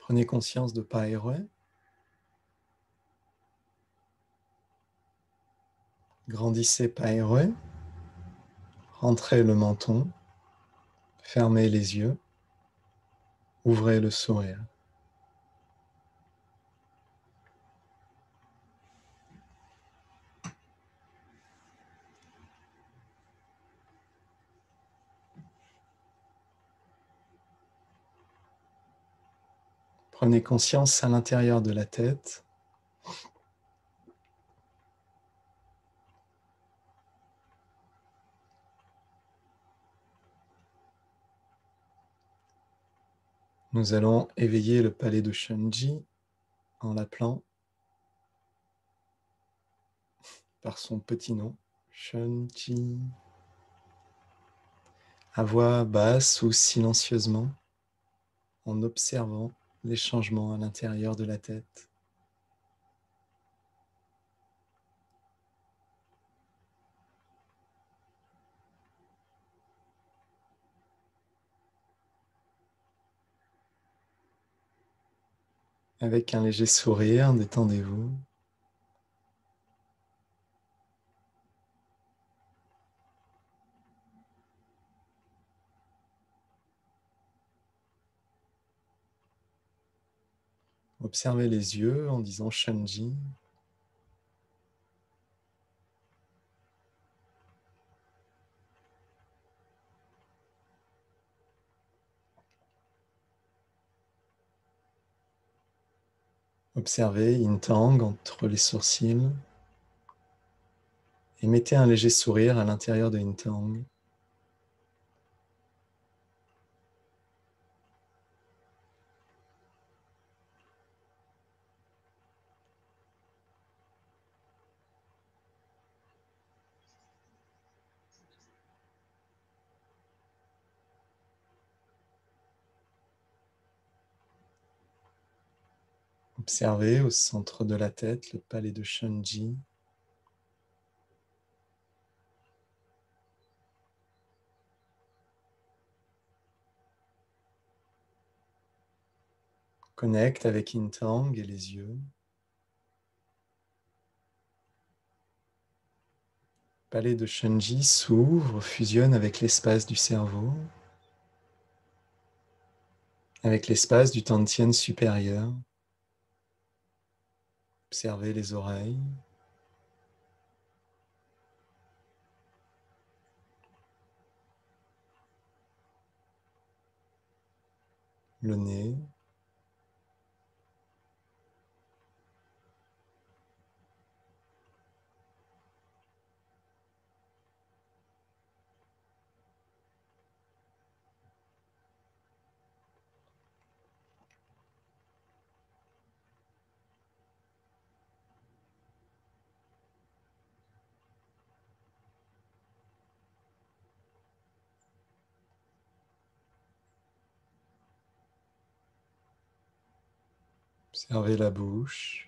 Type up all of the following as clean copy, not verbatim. Prenez conscience de pas errer. Grandissez pas errer. Rentrez le menton. Fermez les yeux. Ouvrez le sourire. Prenez conscience à l'intérieur de la tête. Nous allons éveiller le palais de Shenji en l'appelant par son petit nom, Shenji. À voix basse ou silencieusement, en observant les changements à l'intérieur de la tête. Avec un léger sourire, détendez-vous. Observez les yeux en disant Shenji. Observez Yintang entre les sourcils et mettez un léger sourire à l'intérieur de Yintang. Observez au centre de la tête le palais de Shenji. Connecte avec Yintang et les yeux. Le palais de Shenji s'ouvre, fusionne avec l'espace du cerveau, avec l'espace du tantien supérieur. Observez les oreilles. Le nez. Observez la bouche.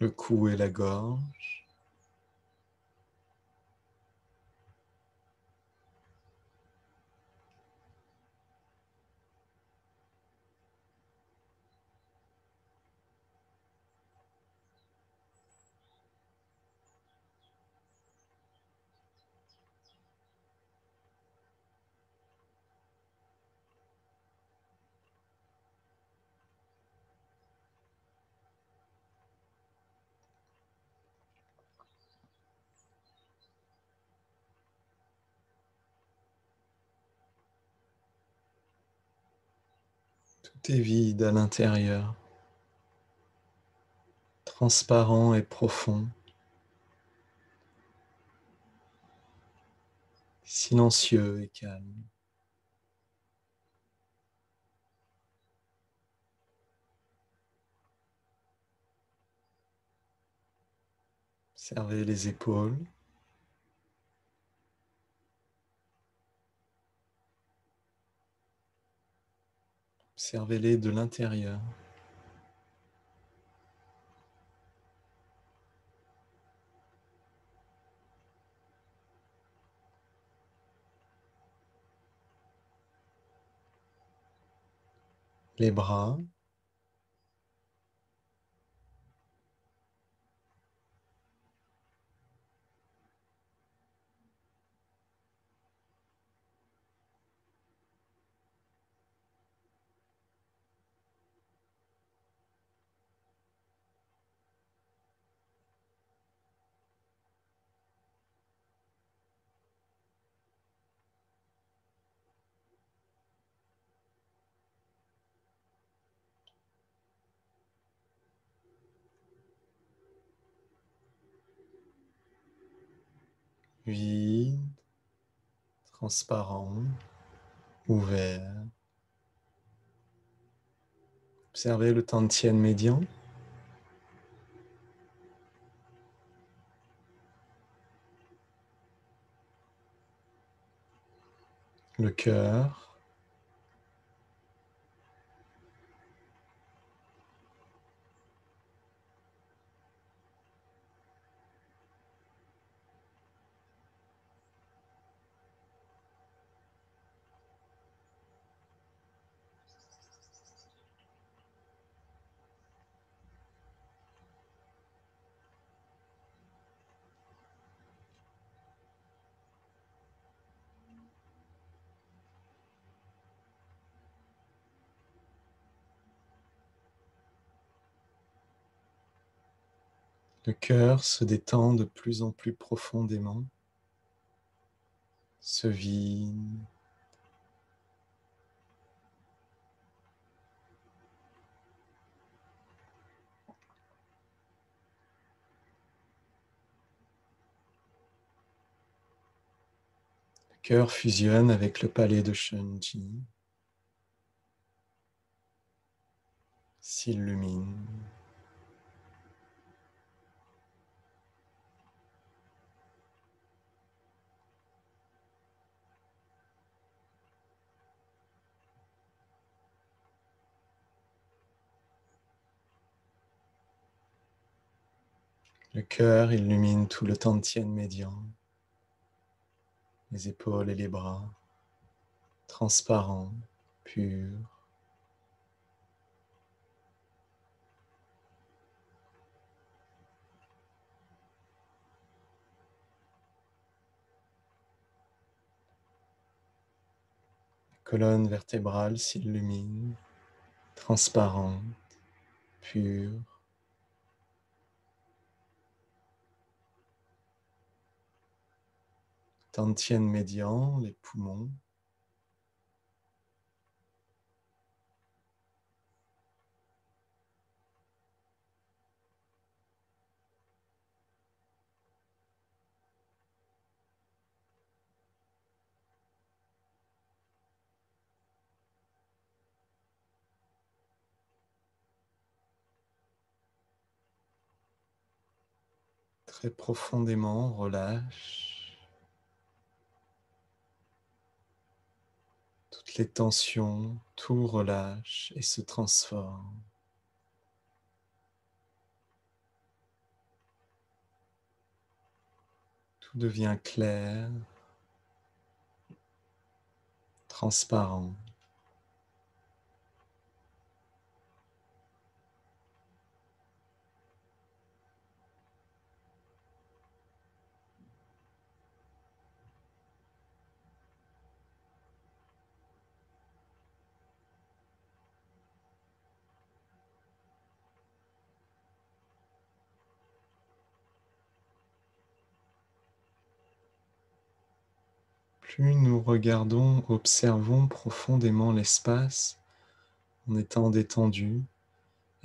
Le cou et la gorge. Tout est vide à l'intérieur, transparent et profond, silencieux et calme. Observez les épaules. Observez-les de l'intérieur. Les bras. Vide, transparent, ouvert. Observez le tantien médian. Le cœur. Le cœur se détend de plus en plus profondément, se vide. Le cœur fusionne avec le palais de Shenji, s'illumine. Le cœur illumine tout le tantien médian, les épaules et les bras, transparent, pur. La colonne vertébrale s'illumine, transparente, pure. Tantien médian, les poumons. Très profondément, relâche. Toutes les tensions, tout relâche et se transforme. Tout devient clair, transparent. Plus nous regardons, observons profondément l'espace en étant détendu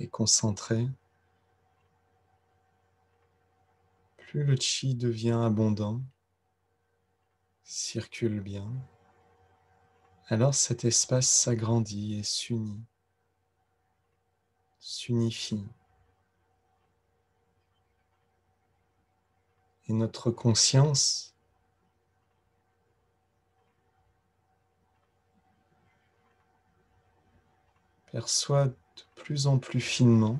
et concentré. Plus le chi devient abondant, circule bien, alors cet espace s'agrandit et s'unit, s'unifie. et notre conscience perçoit de plus en plus finement,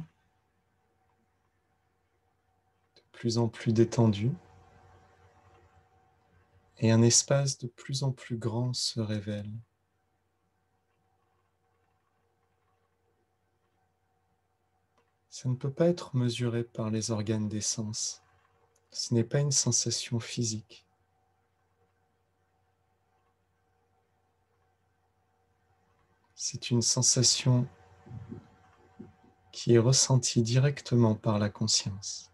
de plus en plus détendu, et un espace de plus en plus grand se révèle. Ça ne peut pas être mesuré par les organes des sens. Ce n'est pas une sensation physique. C'est une sensation qui est ressentie directement par la conscience.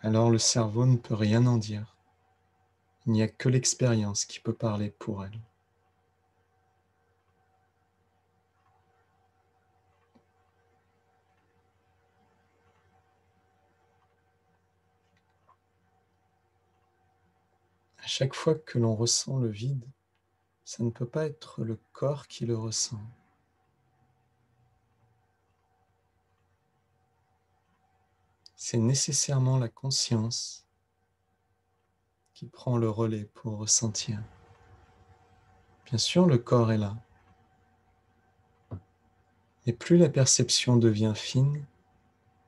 Alors le cerveau ne peut rien en dire. Il n'y a que l'expérience qui peut parler pour elle. À chaque fois que l'on ressent le vide, ça ne peut pas être le corps qui le ressent. C'est nécessairement la conscience qui prend le relais pour ressentir. Bien sûr, le corps est là. Et plus la perception devient fine,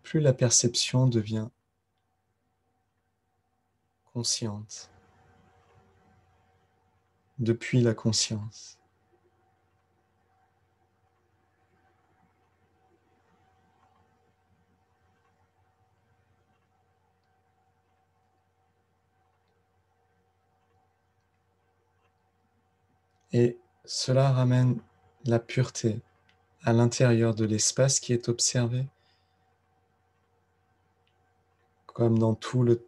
plus la perception devient consciente. Depuis la conscience. Et cela ramène la pureté à l'intérieur de l'espace qui est observé, comme dans tout le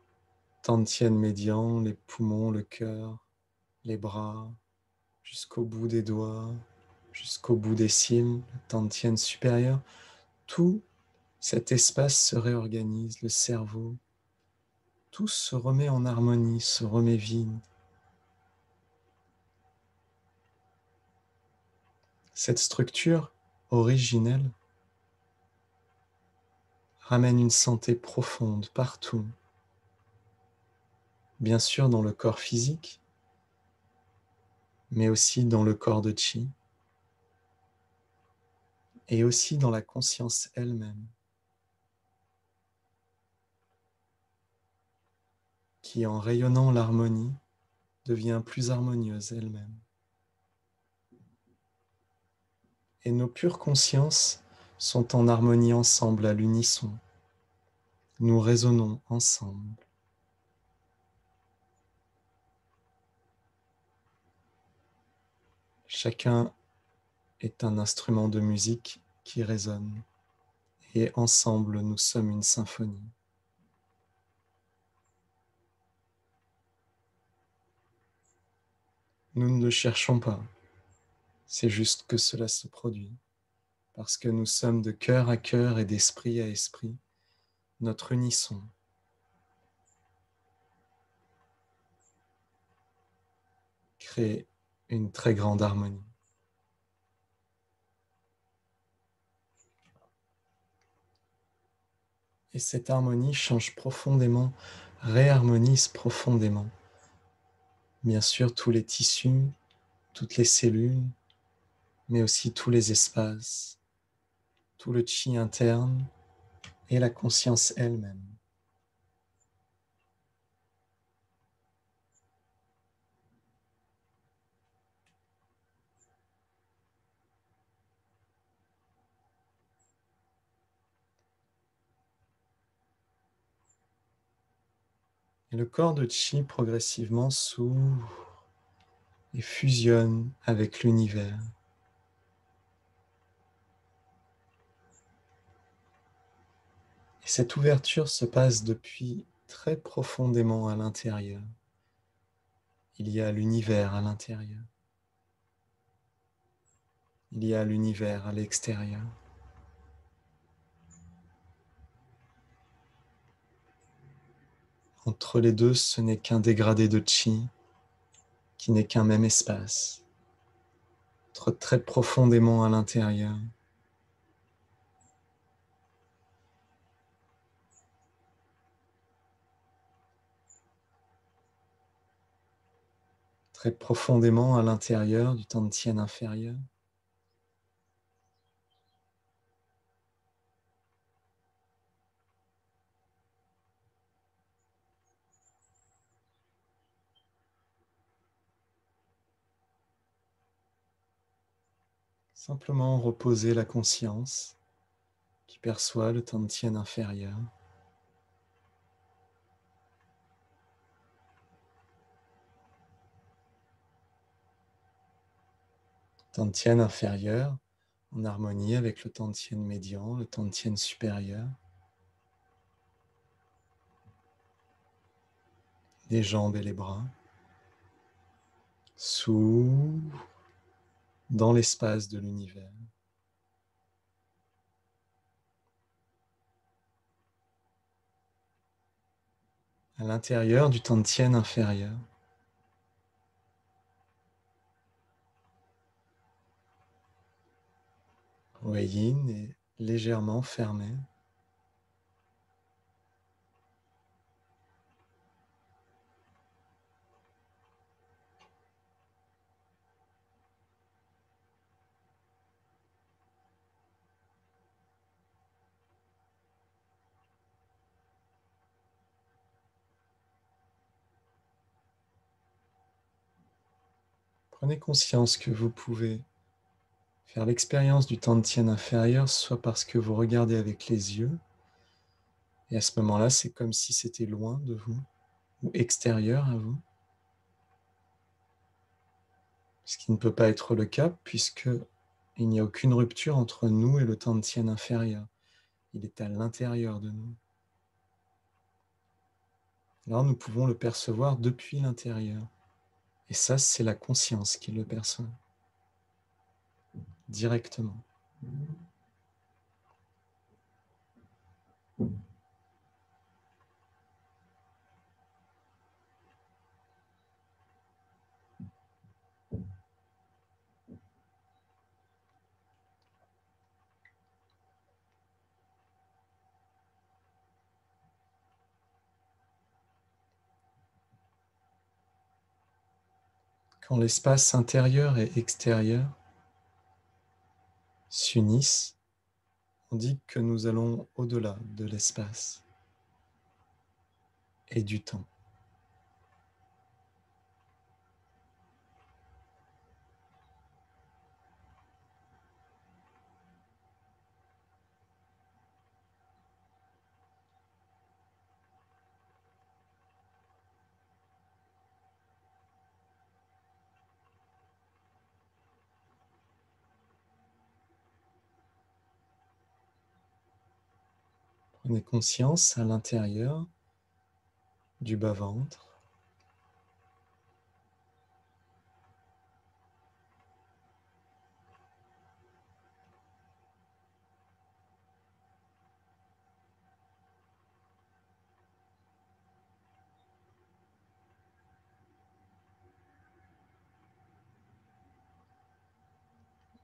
tantien médian, les poumons, le cœur, les bras, jusqu'au bout des doigts, jusqu'au bout des cils, le tantien supérieur, tout cet espace se réorganise, le cerveau, tout se remet en harmonie, se remet vide. Cette structure originelle ramène une santé profonde partout, bien sûr dans le corps physique, mais aussi dans le corps de Chi, et aussi dans la conscience elle-même, qui en rayonnant l'harmonie, devient plus harmonieuse elle-même. Et nos pures consciences sont en harmonie ensemble, à l'unisson. Nous résonnons ensemble. Chacun est un instrument de musique qui résonne et ensemble nous sommes une symphonie. Nous ne le cherchons pas, c'est juste que cela se produit parce que nous sommes de cœur à cœur et d'esprit à esprit, notre unisson. Créé une très grande harmonie. Et cette harmonie change profondément, réharmonise profondément. Bien sûr, tous les tissus, toutes les cellules, mais aussi tous les espaces, tout le chi interne et la conscience elle-même. Et le corps de Chi progressivement s'ouvre et fusionne avec l'univers. Et cette ouverture se passe depuis très profondément à l'intérieur. Il y a l'univers à l'intérieur. Il y a l'univers à l'extérieur. Entre les deux, ce n'est qu'un dégradé de chi, qui n'est qu'un même espace. Entre très profondément à l'intérieur très profondément à l'intérieur du tantien inférieur. Simplement reposer la conscience qui perçoit le tantien inférieur. Tantien inférieur en harmonie avec le tantien médian, le tantien supérieur. Les jambes et les bras. Sous. Dans l'espace de l'univers. À l'intérieur du tantien inférieur. Wei-in est légèrement fermé. Prenez conscience que vous pouvez faire l'expérience du tantien inférieur, soit parce que vous regardez avec les yeux, et à ce moment-là, c'est comme si c'était loin de vous, ou extérieur à vous. Ce qui ne peut pas être le cas, puisqu'il n'y a aucune rupture entre nous et le tantien inférieur. Il est à l'intérieur de nous. Alors, nous pouvons le percevoir depuis l'intérieur. Et ça, c'est la conscience qui le perçoit directement. Quand l'espace intérieur et extérieur s'unissent, on dit que nous allons au-delà de l'espace et du temps. Prenez conscience à l'intérieur du bas-ventre,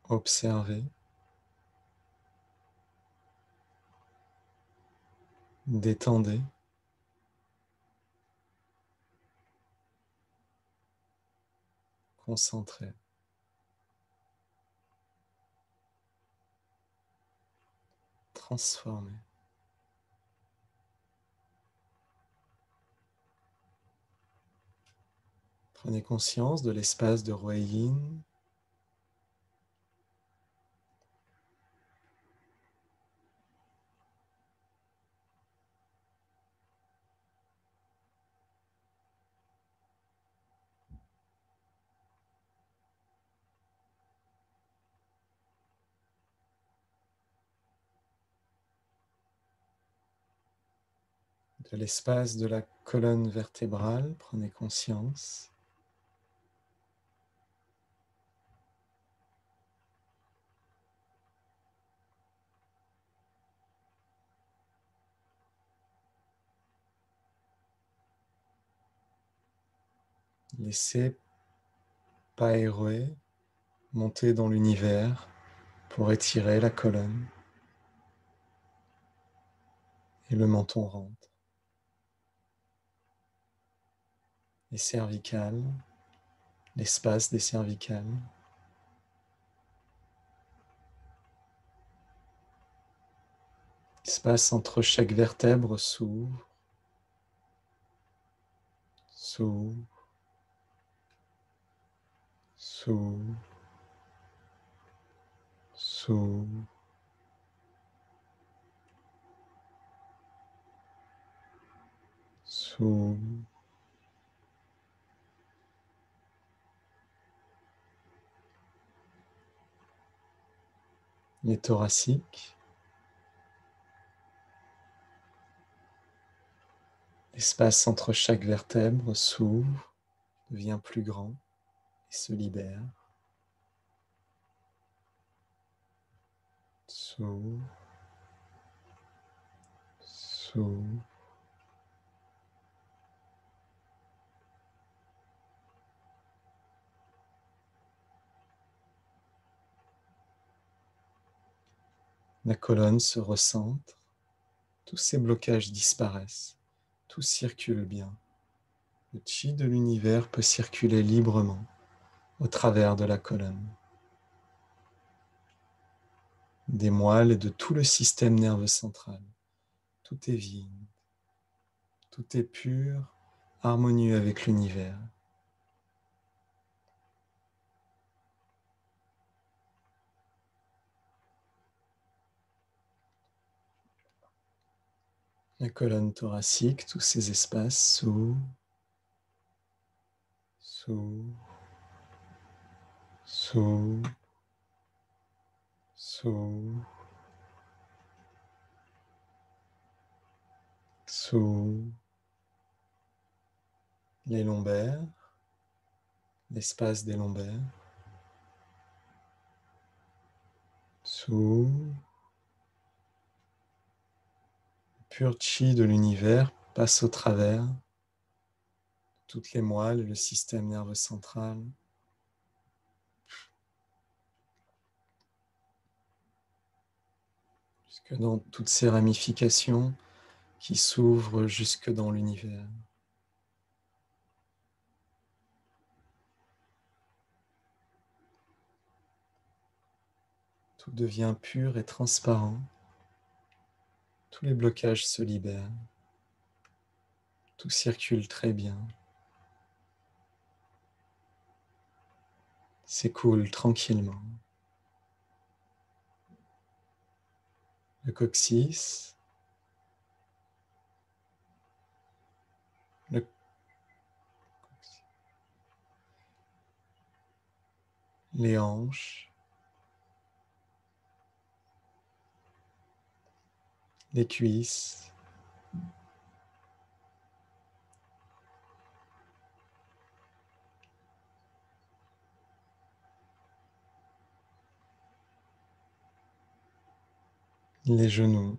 observez. Détendez. Concentrez. Transformez. Prenez conscience de l'espace de Royin, de l'espace de la colonne vertébrale, prenez conscience. Laissez Paeroe monter dans l'univers pour étirer la colonne et le menton rentre. Les cervicales, l'espace des cervicales. L'espace entre chaque vertèbre s'ouvre, s'ouvre, s'ouvre, s'ouvre. Les thoraciques, l'espace entre chaque vertèbre s'ouvre, devient plus grand et se libère, s'ouvre, s'ouvre. La colonne se recentre, tous ces blocages disparaissent, tout circule bien. Le chi de l'univers peut circuler librement au travers de la colonne, des moelles et de tout le système nerveux central. Tout est vide, tout est pur, harmonieux avec l'univers. La colonne thoracique, tous ces espaces s'ouvrent, s'ouvrent, s'ouvrent, s'ouvrent, s'ouvrent. Les lombaires, l'espace des lombaires, s'ouvrent. Pur chi de l'univers passe au travers toutes les moelles et le système nerveux central. Jusque dans toutes ces ramifications qui s'ouvrent jusque dans l'univers. Tout devient pur et transparent. Tous les blocages se libèrent, tout circule très bien, s'écoule tranquillement. Le coccyx, les hanches, les cuisses, les genoux,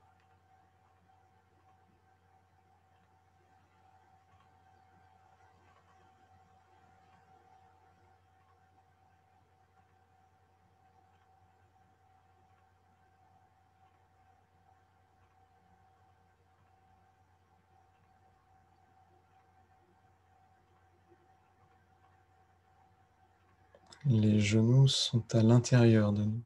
les genoux sont à l'intérieur de nous.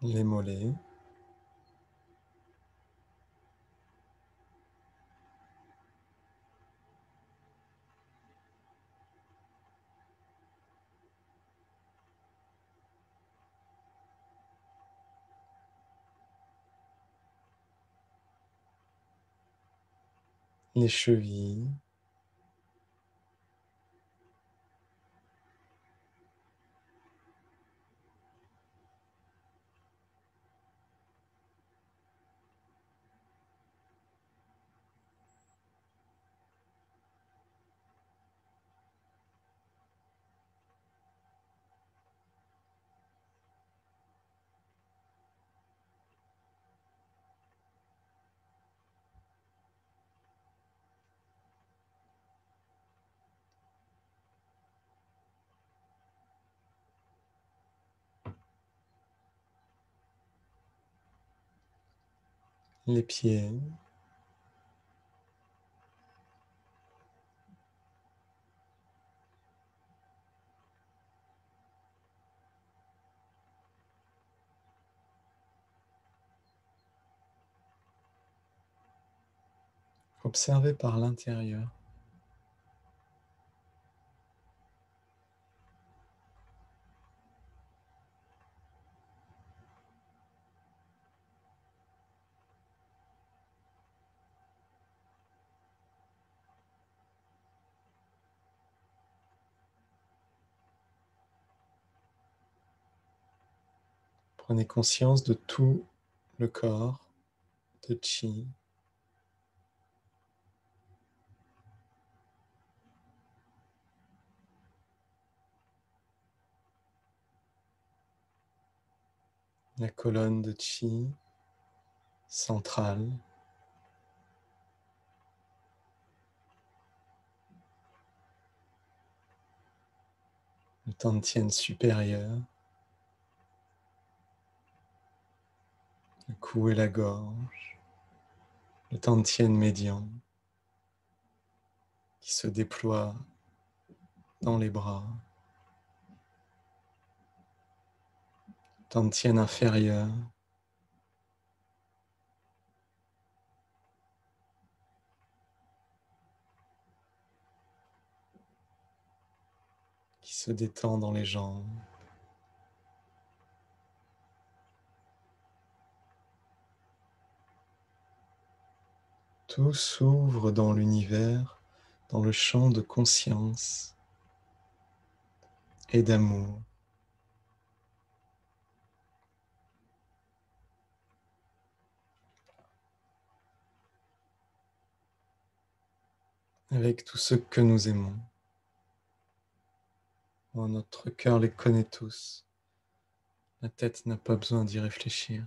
Les mollets, les chevilles, les pieds, observez par l'intérieur. Prenez conscience de tout le corps de Qi. La colonne de Qi centrale. Le tantien supérieur. Le cou et la gorge, le tantien médian qui se déploie dans les bras, le tantien inférieur, qui se détend dans les jambes. Tout s'ouvre dans l'univers, dans le champ de conscience et d'amour. Avec tous ceux que nous aimons. Oh, notre cœur les connaît tous. La tête n'a pas besoin d'y réfléchir.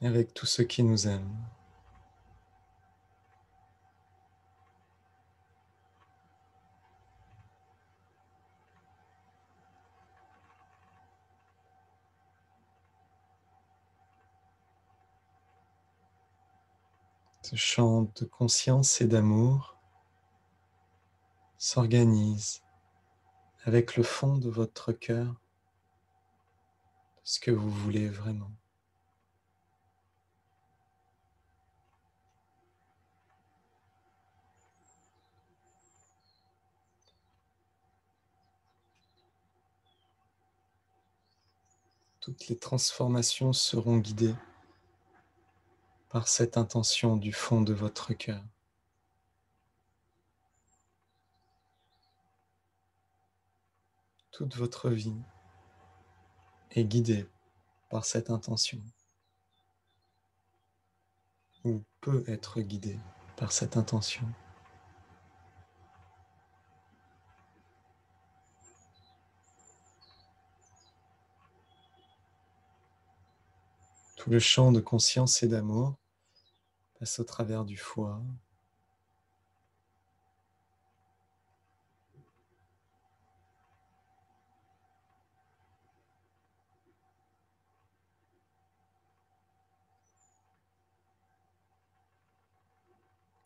Avec tous ceux qui nous aiment. Ce champ de conscience et d'amour s'organise avec le fond de votre cœur, ce que vous voulez vraiment. Toutes les transformations seront guidées par cette intention du fond de votre cœur. Toute votre vie est guidée par cette intention, ou peut être guidée par cette intention. Tout le champ de conscience et d'amour passe au travers du foie,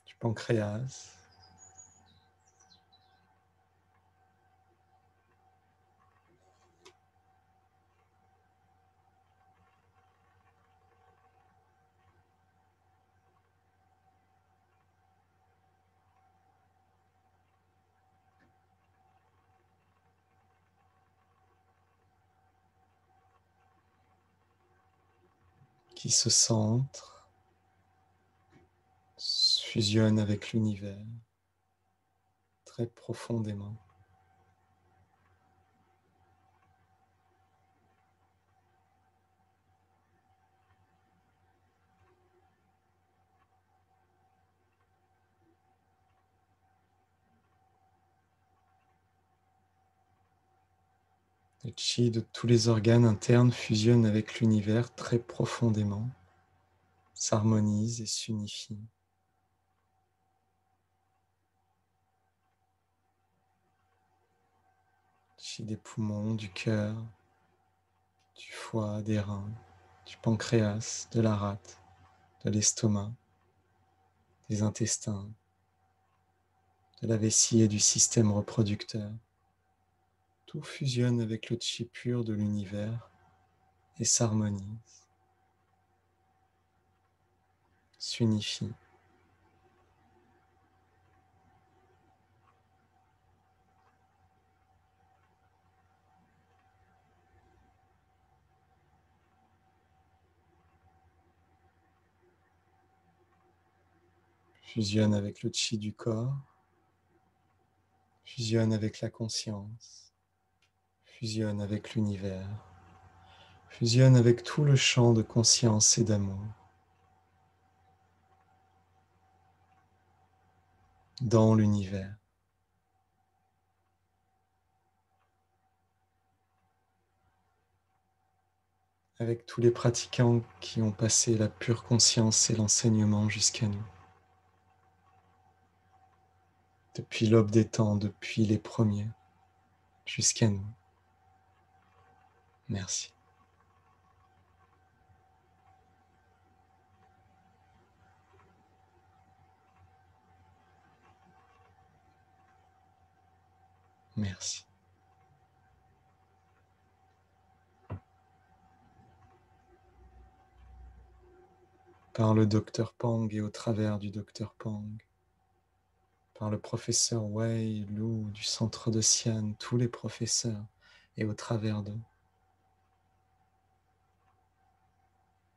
du pancréas, qui se centre, fusionne avec l'univers très profondément. Le chi de tous les organes internes fusionne avec l'univers très profondément, s'harmonise et s'unifie. Chi des poumons, du cœur, du foie, des reins, du pancréas, de la rate, de l'estomac, des intestins, de la vessie et du système reproducteur. Tout fusionne avec le chi pur de l'univers et s'harmonise, s'unifie. Fusionne avec le chi du corps, fusionne avec la conscience. Fusionne avec l'univers, fusionne avec tout le champ de conscience et d'amour. Dans l'univers. Avec tous les pratiquants qui ont passé la pure conscience et l'enseignement jusqu'à nous. Depuis l'aube des temps, depuis les premiers, jusqu'à nous. Merci. Merci. Par le docteur Pang et au travers du docteur Pang, par le professeur Wei, Lu, du centre de Sian, tous les professeurs et au travers d'eux.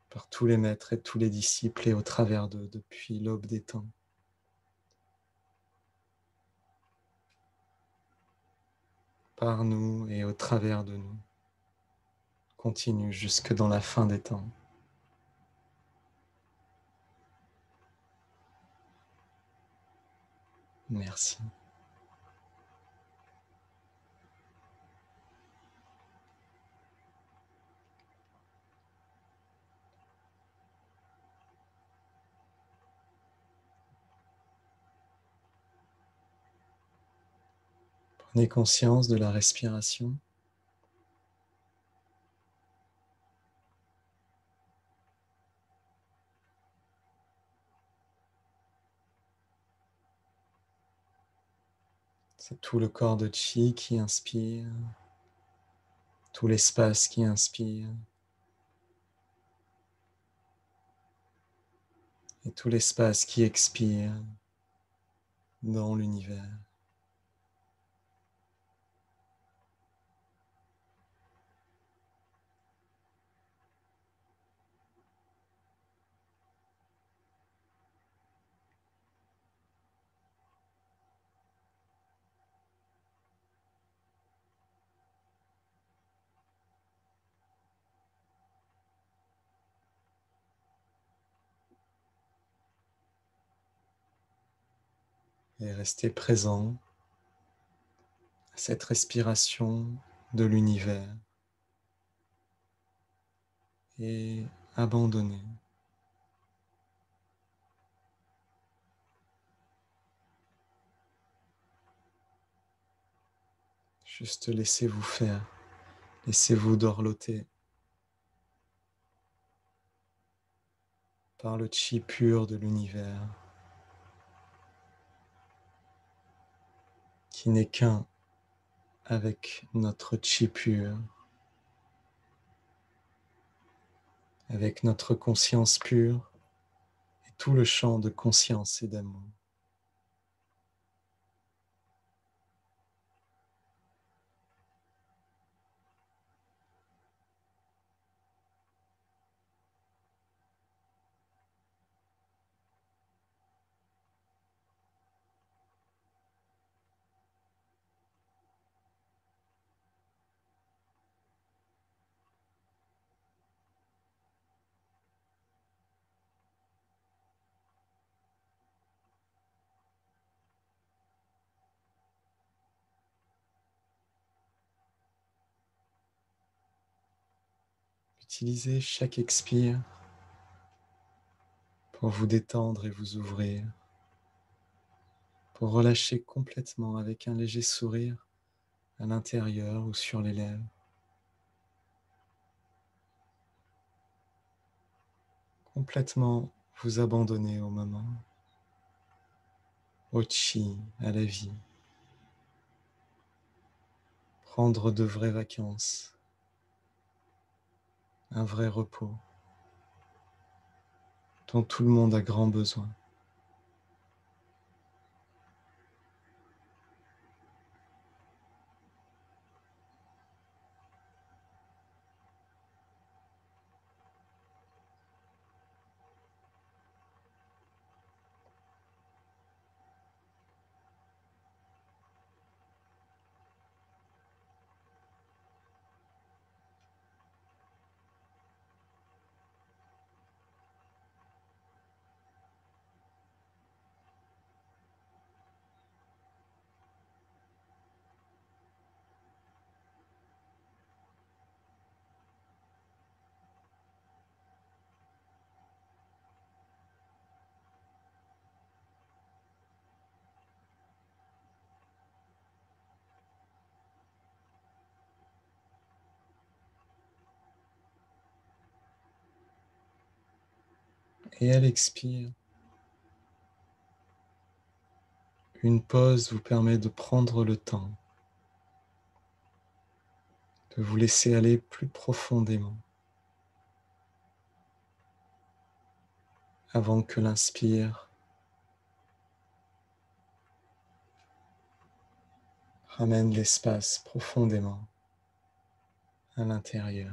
Par tous les maîtres et tous les disciples et au travers d'eux depuis l'aube des temps. Par nous et au travers de nous, continue jusque dans la fin des temps. Merci. Prenez conscience de la respiration. C'est tout le corps de chi qui inspire, tout l'espace qui inspire, et tout l'espace qui expire dans l'univers. Et rester présent à cette respiration de l'univers et abandonner. Juste laissez-vous faire, laissez-vous dorloter par le chi pur de l'univers. Qui n'est qu'un avec notre chi pur, avec notre conscience pure et tout le champ de conscience et d'amour. Utilisez chaque expire pour vous détendre et vous ouvrir, pour relâcher complètement avec un léger sourire à l'intérieur ou sur les lèvres. Complètement vous abandonner au moment, au chi, à la vie. Prendre de vraies vacances, un vrai repos dont tout le monde a grand besoin. Et à l'expire, une pause vous permet de prendre le temps, de vous laisser aller plus profondément avant que l'inspire ramène l'espace profondément à l'intérieur.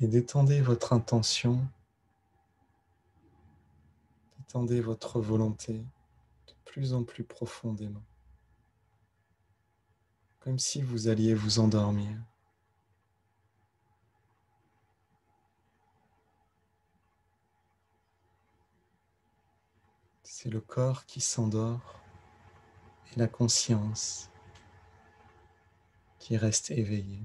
Et détendez votre intention, détendez votre volonté de plus en plus profondément, comme si vous alliez vous endormir. C'est le corps qui s'endort et la conscience qui reste éveillée.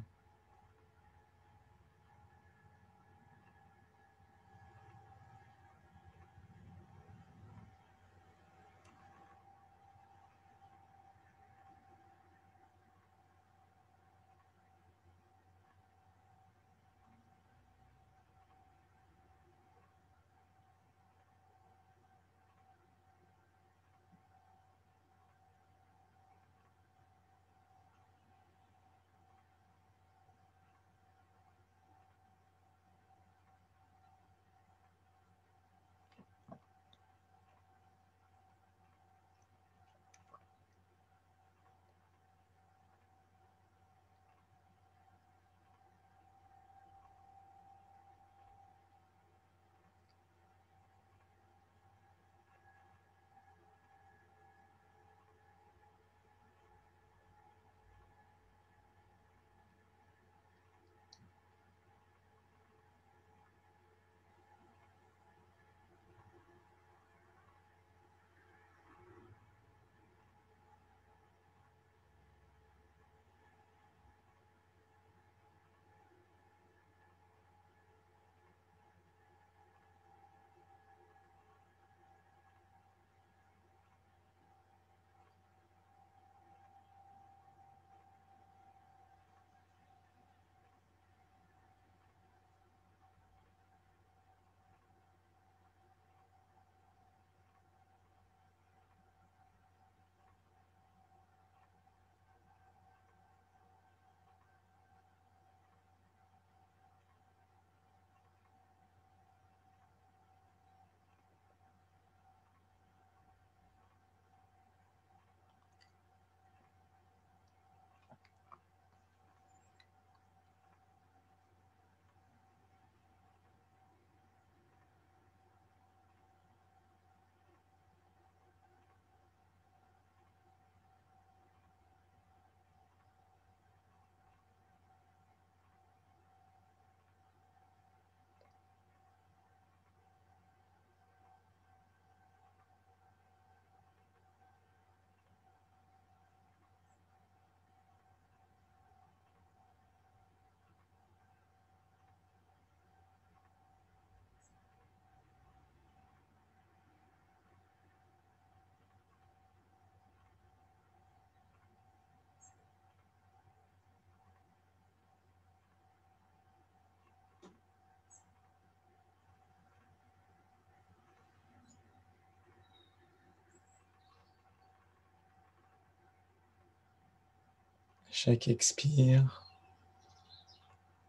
Chaque expire,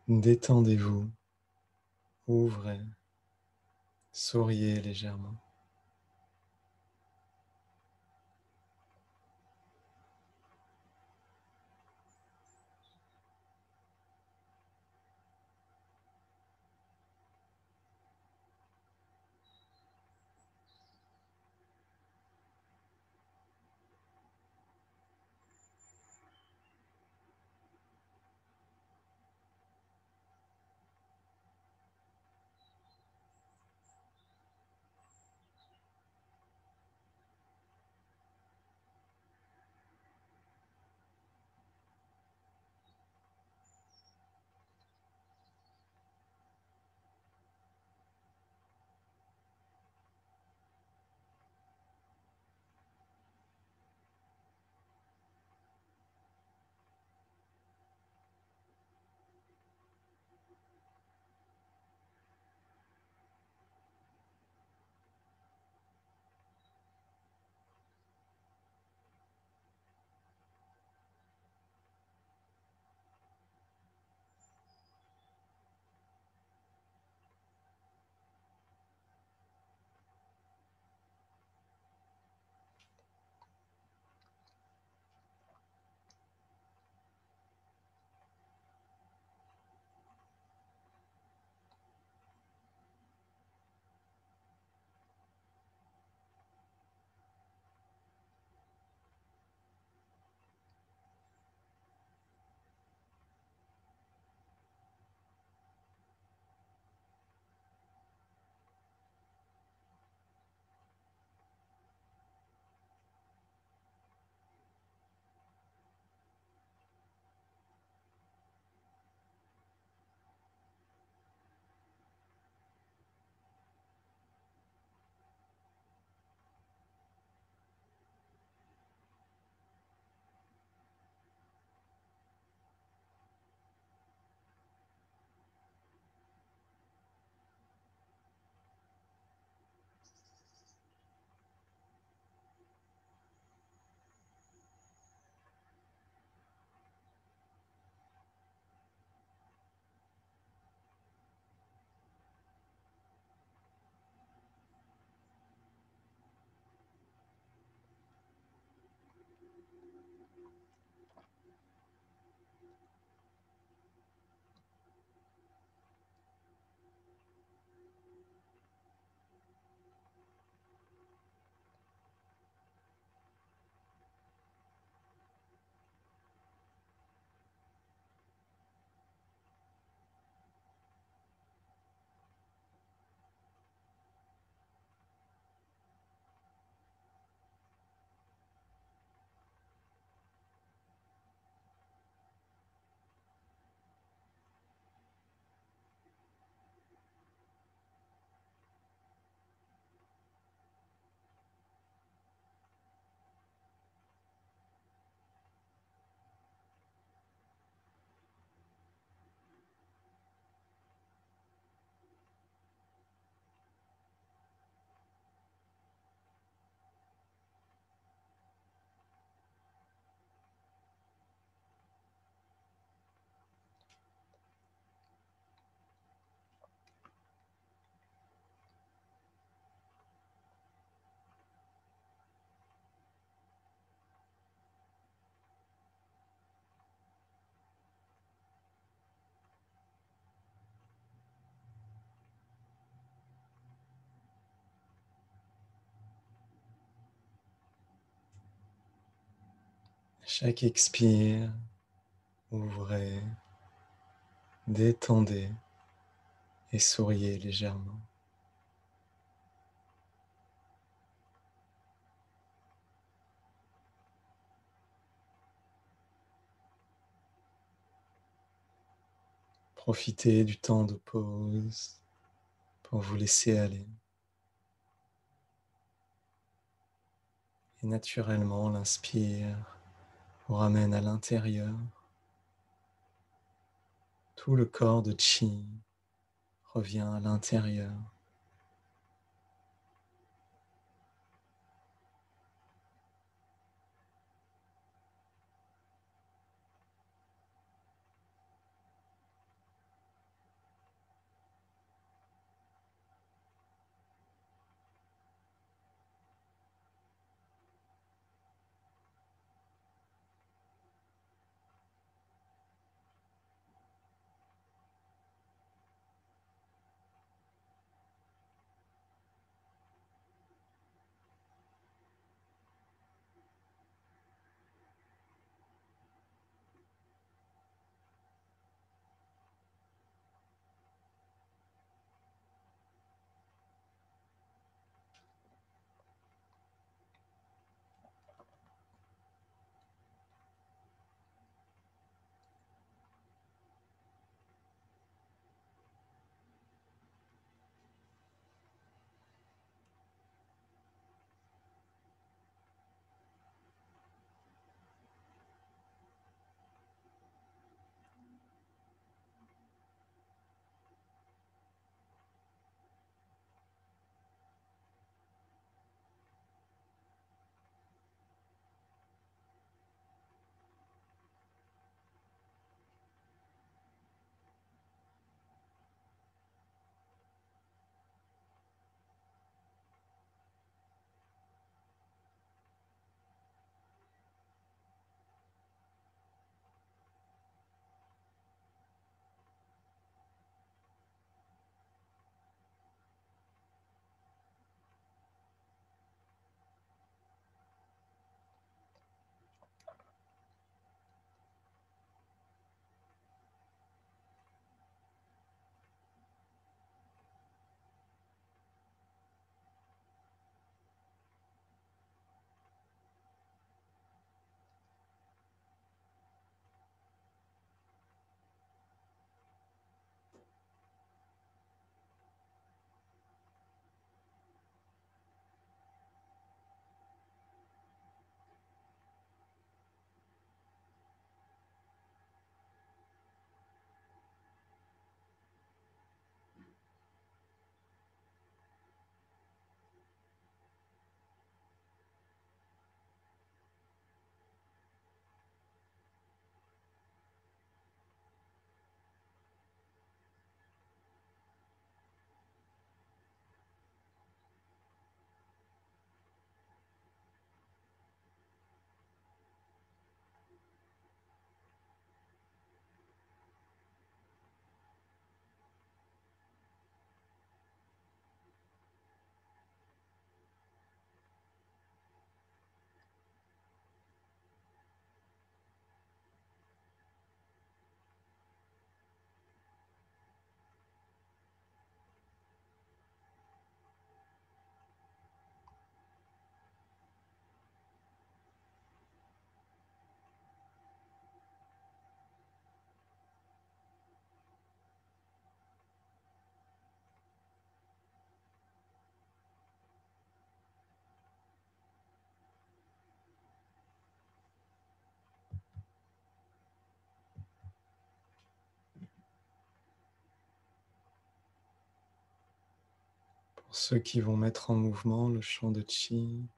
détendez-vous, ouvrez, souriez légèrement. Chaque expire, ouvrez, détendez et souriez légèrement. Profitez du temps de pause pour vous laisser aller. Et naturellement, l'inspire vous ramène à l'intérieur, tout le corps de Qi revient à l'intérieur. Pour ceux qui vont mettre en mouvement le champ de chi,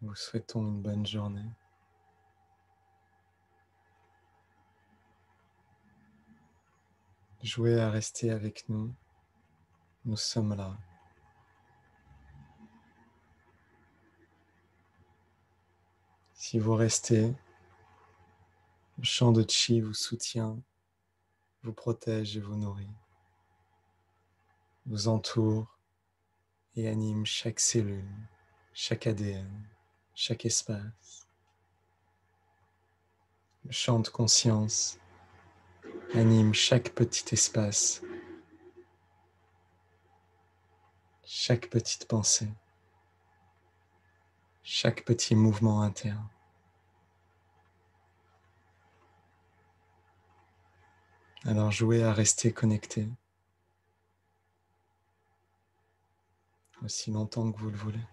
nous souhaitons une bonne journée. Jouez à rester avec nous, nous sommes là. Si vous restez, le champ de chi vous soutient, vous protège et vous nourrit, vous entoure et anime chaque cellule, chaque ADN, chaque espace. Le champ de conscience anime chaque petit espace, chaque petite pensée, chaque petit mouvement interne. Alors jouez à rester connecté aussi longtemps que vous le voulez.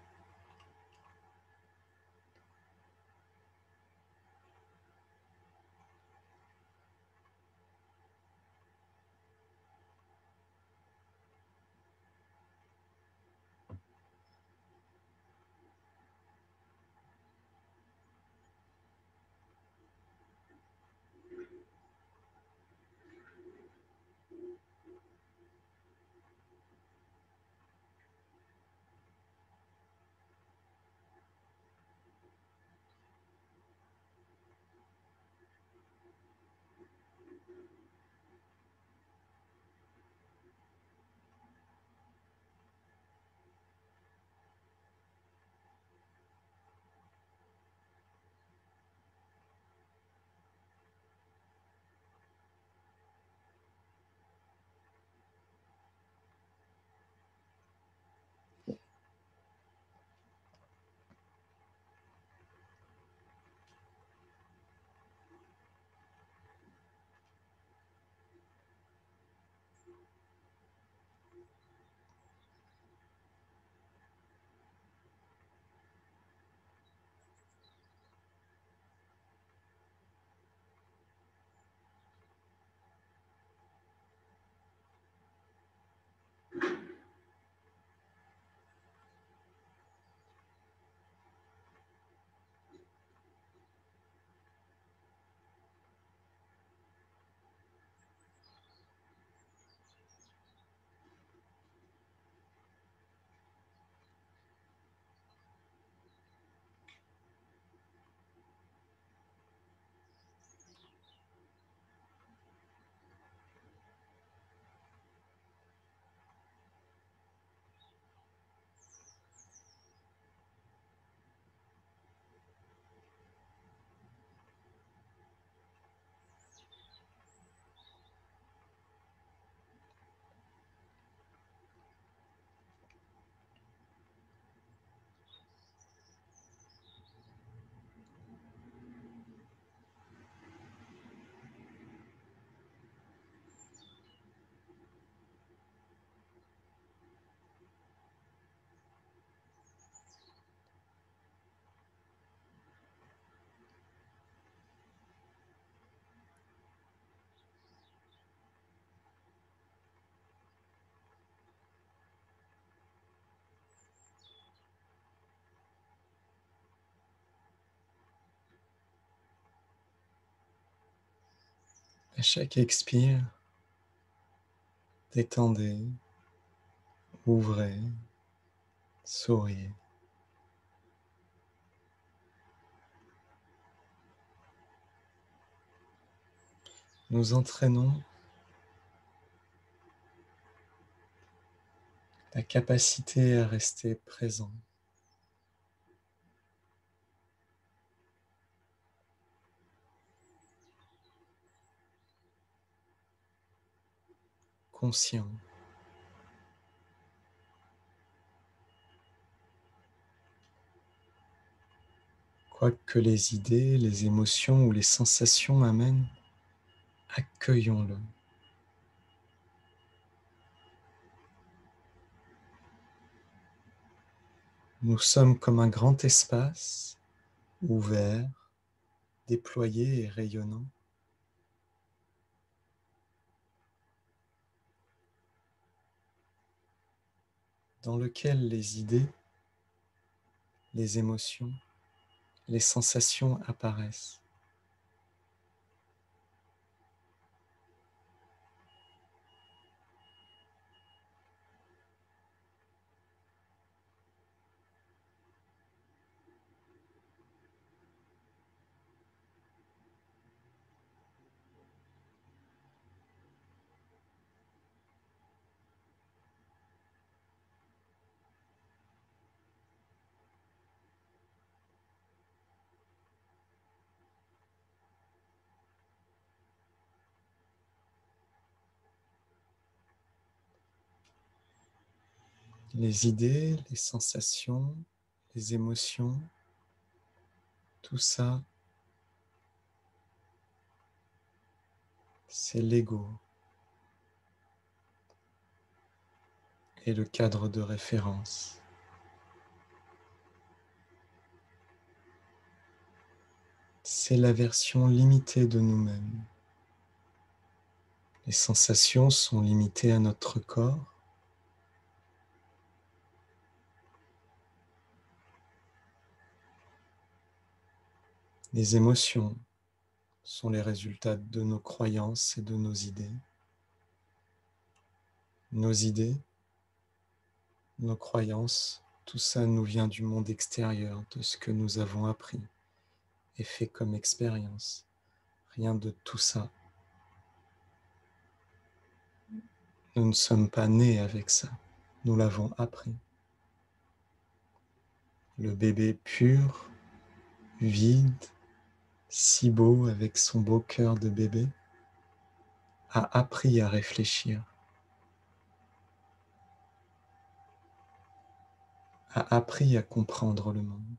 À chaque expire, détendez, ouvrez, souriez. Nous entraînons la capacité à rester présent. Conscient, quoique les idées, les émotions ou les sensations amènent, accueillons-le. Nous sommes comme un grand espace ouvert, déployé et rayonnant. dans lequel les idées, les émotions, les sensations apparaissent. Les idées, les sensations, les émotions, tout ça, c'est l'ego et le cadre de référence. C'est la version limitée de nous-mêmes. Les sensations sont limitées à notre corps. Les émotions sont les résultats de nos croyances et de nos idées. Nos idées, nos croyances, tout ça nous vient du monde extérieur, de ce que nous avons appris et fait comme expérience. Rien de tout ça. Nous ne sommes pas nés avec ça, nous l'avons appris. Le bébé pur, vide, si beau avec son beau cœur de bébé, a appris à réfléchir, a appris à comprendre le monde.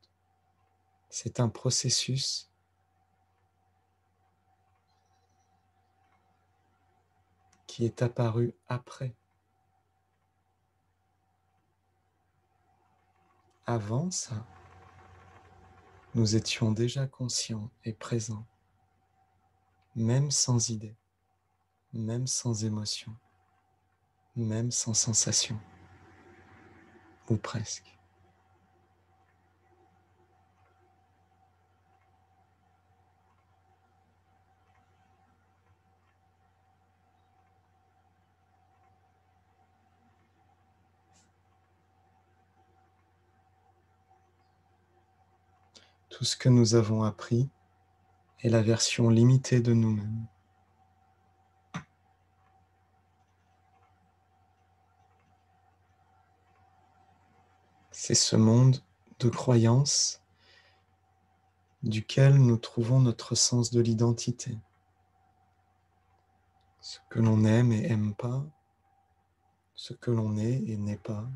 C'est un processus qui est apparu après. Avant ça, nous étions déjà conscients et présents, même sans idée, même sans émotion, même sans sensation, ou presque. Tout ce que nous avons appris est la version limitée de nous-mêmes. C'est ce monde de croyances duquel nous trouvons notre sens de l'identité. Ce que l'on aime et aime pas, ce que l'on est et n'est pas.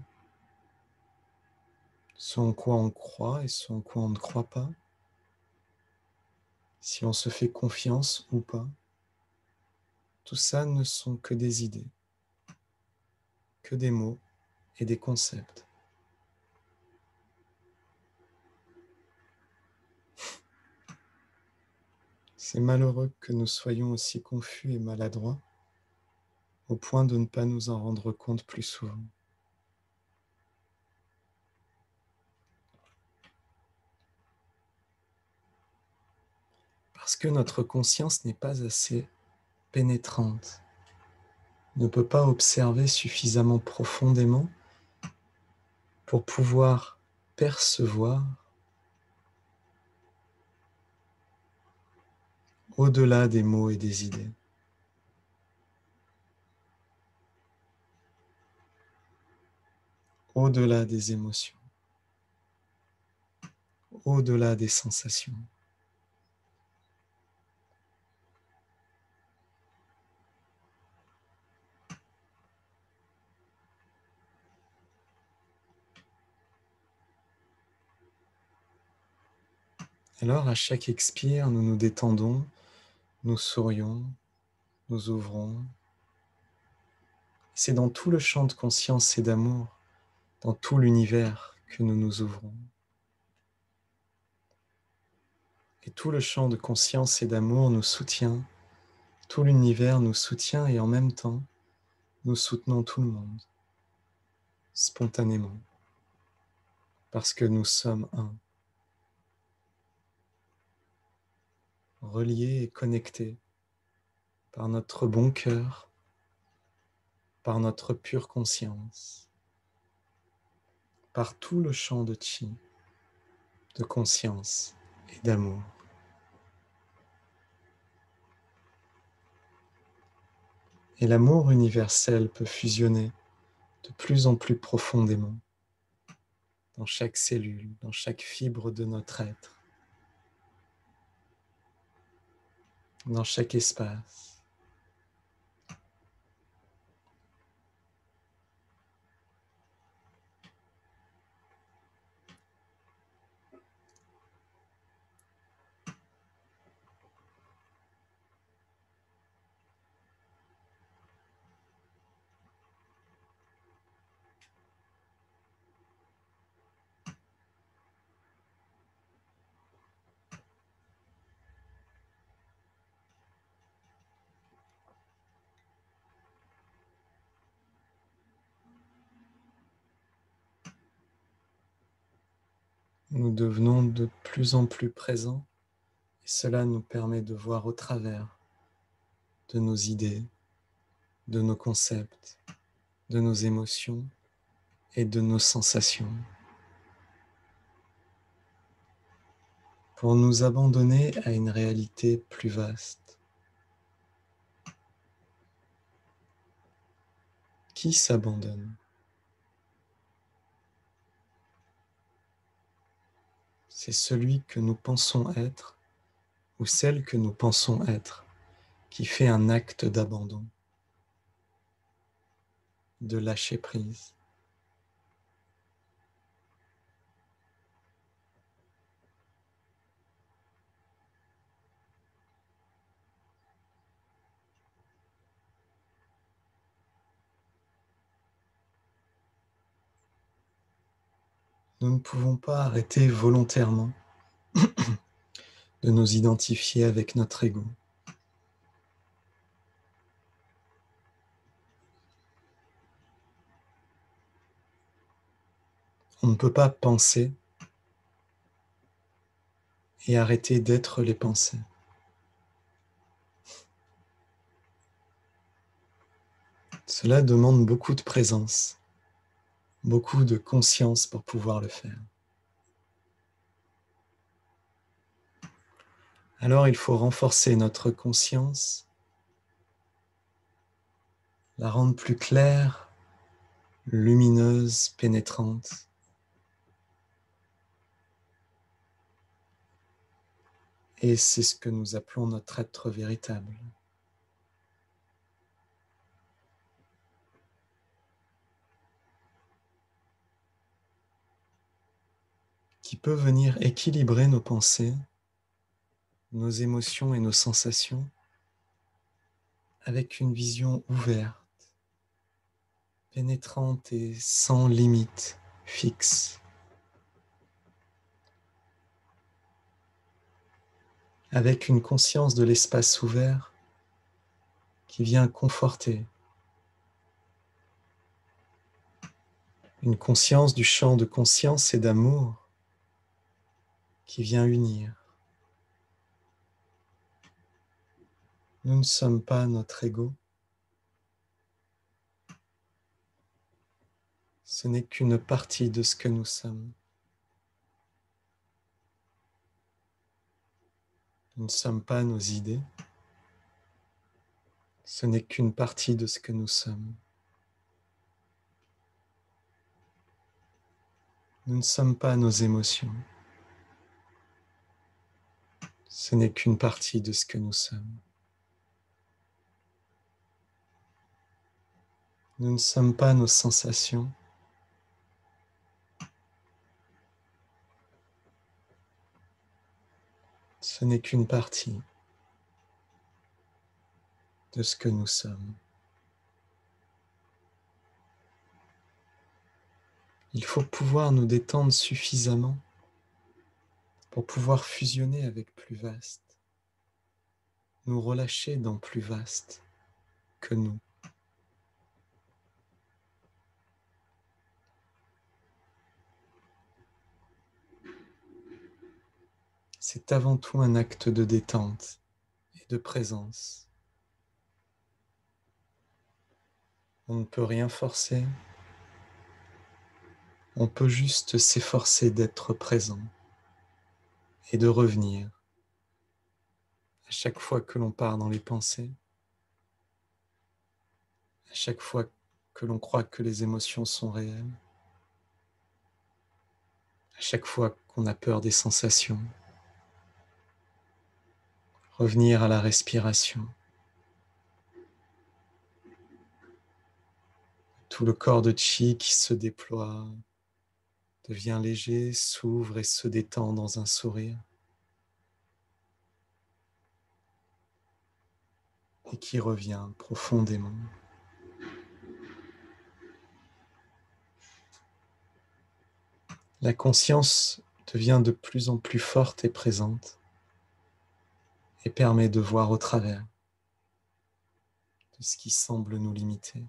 Ce en quoi on croit et ce en quoi on ne croit pas, si on se fait confiance ou pas, tout ça ne sont que des idées, que des mots et des concepts. C'est malheureux que nous soyons aussi confus et maladroits, au point de ne pas nous en rendre compte plus souvent. Parce que notre conscience n'est pas assez pénétrante, ne peut pas observer suffisamment profondément pour pouvoir percevoir au-delà des mots et des idées. Au-delà des émotions. Au-delà des sensations. Alors, à chaque expire, nous nous détendons, nous sourions, nous ouvrons. C'est dans tout le champ de conscience et d'amour, dans tout l'univers que nous nous ouvrons. Et tout le champ de conscience et d'amour nous soutient, tout l'univers nous soutient et en même temps, nous soutenons tout le monde. spontanément, parce que nous sommes un, reliés et connectés par notre bon cœur, par notre pure conscience, par tout le champ de chi, de conscience et d'amour. Et l'amour universel peut fusionner de plus en plus profondément dans chaque cellule, dans chaque fibre de notre être, dans chaque espace. Nous devenons de plus en plus présents et cela nous permet de voir au travers de nos idées, de nos concepts, de nos émotions et de nos sensations. Pour nous abandonner à une réalité plus vaste. Qui s'abandonne ? C'est celui que nous pensons être ou celle que nous pensons être qui fait un acte d'abandon, de lâcher prise. Nous ne pouvons pas arrêter volontairement de nous identifier avec notre ego. On ne peut pas penser et arrêter d'être les pensées. Cela demande beaucoup de présence. Beaucoup de conscience pour pouvoir le faire. Alors il faut renforcer notre conscience, la rendre plus claire, lumineuse, pénétrante. Et c'est ce que nous appelons notre être véritable. Qui peut venir équilibrer nos pensées, nos émotions et nos sensations avec une vision ouverte, pénétrante et sans limite fixe, avec une conscience de l'espace ouvert qui vient conforter, une conscience du champ de conscience et d'amour qui vient unir. Nous ne sommes pas notre ego. Ce n'est qu'une partie de ce que nous sommes. Nous ne sommes pas nos idées. Ce n'est qu'une partie de ce que nous sommes. Nous ne sommes pas nos émotions. Ce n'est qu'une partie de ce que nous sommes. Nous ne sommes pas nos sensations. Ce n'est qu'une partie de ce que nous sommes. Il faut pouvoir nous détendre suffisamment pour pouvoir fusionner avec plus vaste, nous relâcher dans plus vaste que nous. c'est avant tout un acte de détente et de présence. On ne peut rien forcer, on peut juste s'efforcer d'être présent et de revenir à chaque fois que l'on part dans les pensées, à chaque fois que l'on croit que les émotions sont réelles, à chaque fois qu'on a peur des sensations, revenir à la respiration. Tout le corps de chi qui se déploie devient léger, s'ouvre et se détend dans un sourire, et qui revient profondément. La conscience devient de plus en plus forte et présente et permet de voir au travers de ce qui semble nous limiter.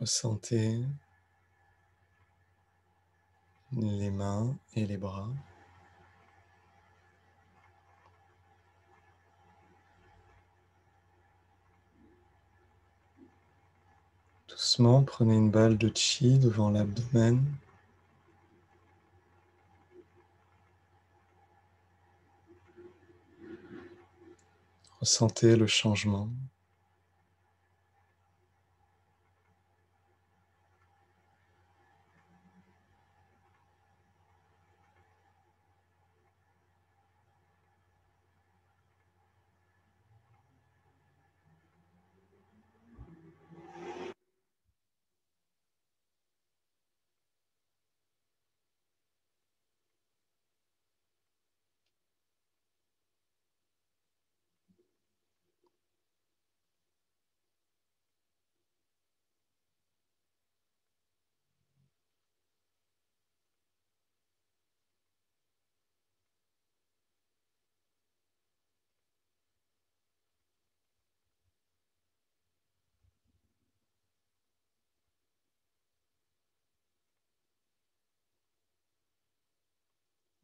Ressentez les mains et les bras. Doucement, prenez une balle de chi devant l'abdomen. Ressentez le changement.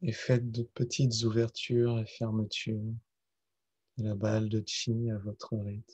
Et faites de petites ouvertures et fermetures de la balle de chi à votre rythme.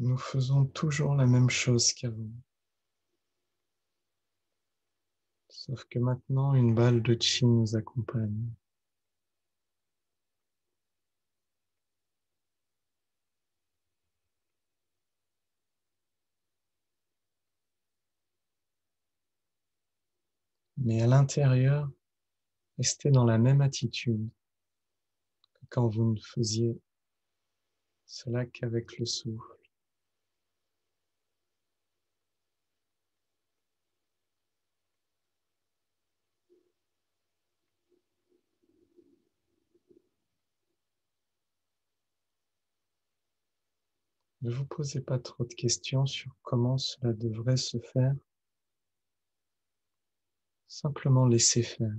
Nous faisons toujours la même chose qu'avant. Sauf que maintenant, une balle de chi nous accompagne. Mais à l'intérieur, restez dans la même attitude que quand vous ne faisiez cela qu'avec le souffle. Ne vous posez pas trop de questions sur comment cela devrait se faire. Simplement laissez faire.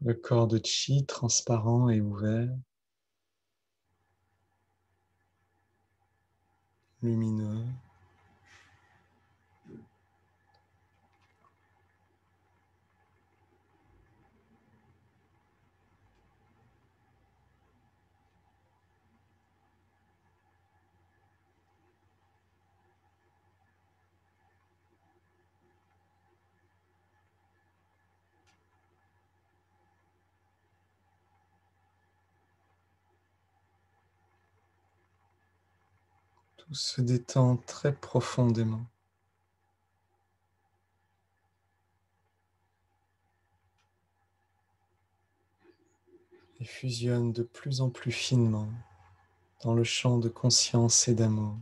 Le corps de chi transparent et ouvert, lumineux. Tout se détend très profondément. Et fusionne de plus en plus finement dans le champ de conscience et d'amour.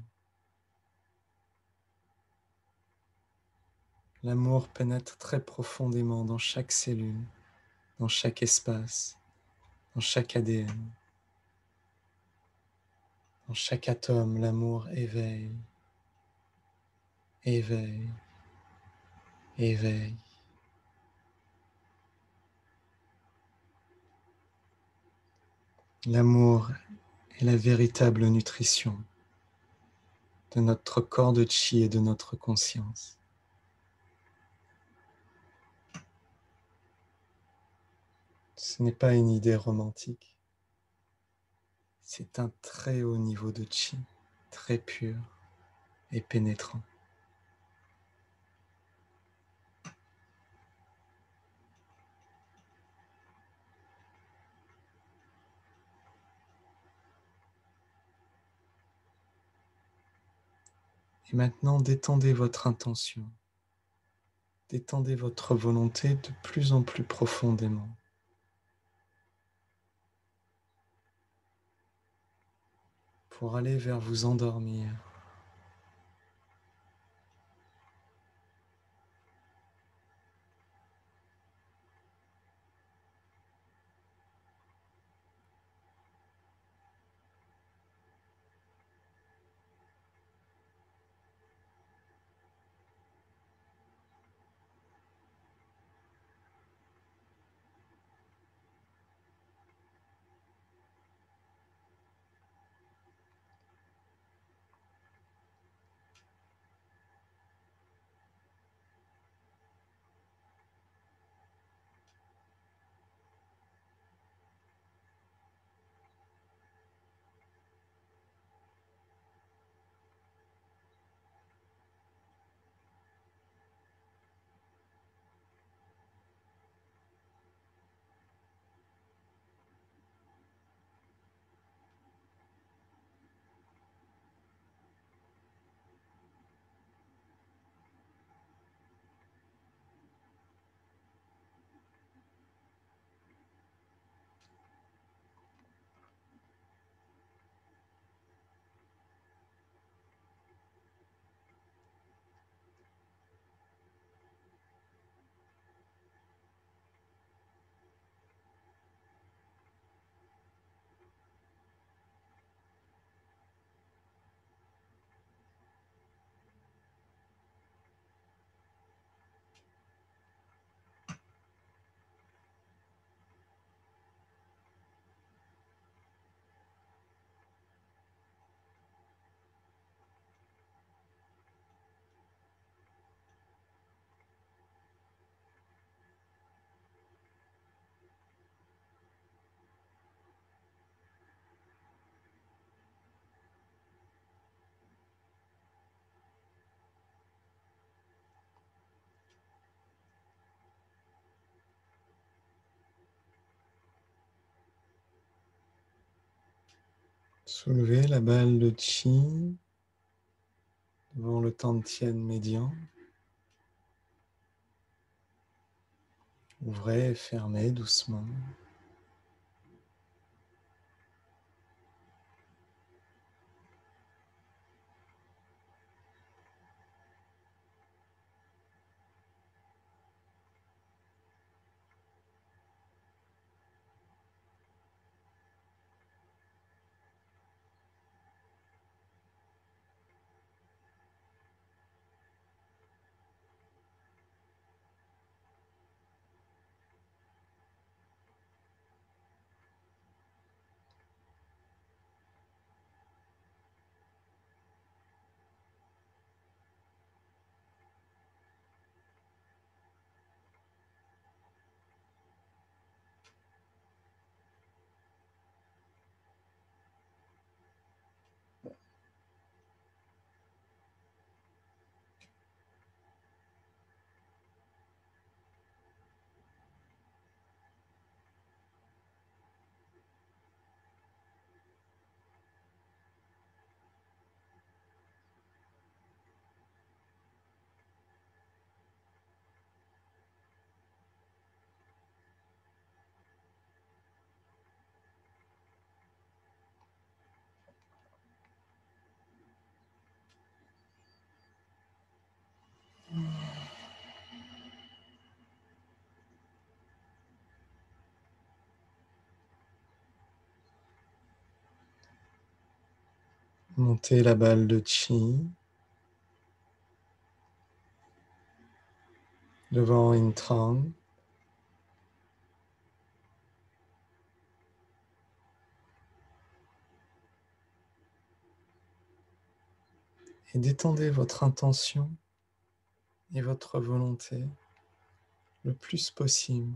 L'amour pénètre très profondément dans chaque cellule, dans chaque espace, dans chaque ADN. Dans chaque atome, l'amour éveille, éveille, éveille. L'amour est la véritable nutrition de notre corps de chi et de notre conscience. Ce n'est pas une idée romantique, c'est un très haut niveau de chi, très pur et pénétrant. Et maintenant, détendez votre intention, détendez votre volonté de plus en plus profondément. Pour aller vers vous endormir. Soulevez la balle de chi devant le tantien médian. Ouvrez et fermez doucement. Montez la balle de chi devant Yintang. et d'étendre votre intention et votre volonté le plus possible.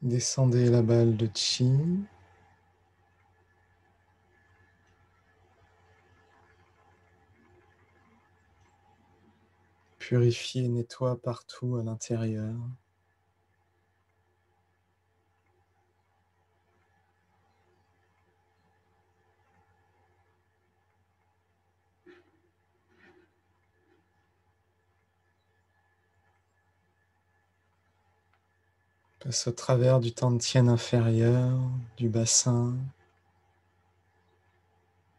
Descendez la balle de chi. Purifie et nettoie partout à l'intérieur. Passe au travers du tantième inférieur, du bassin,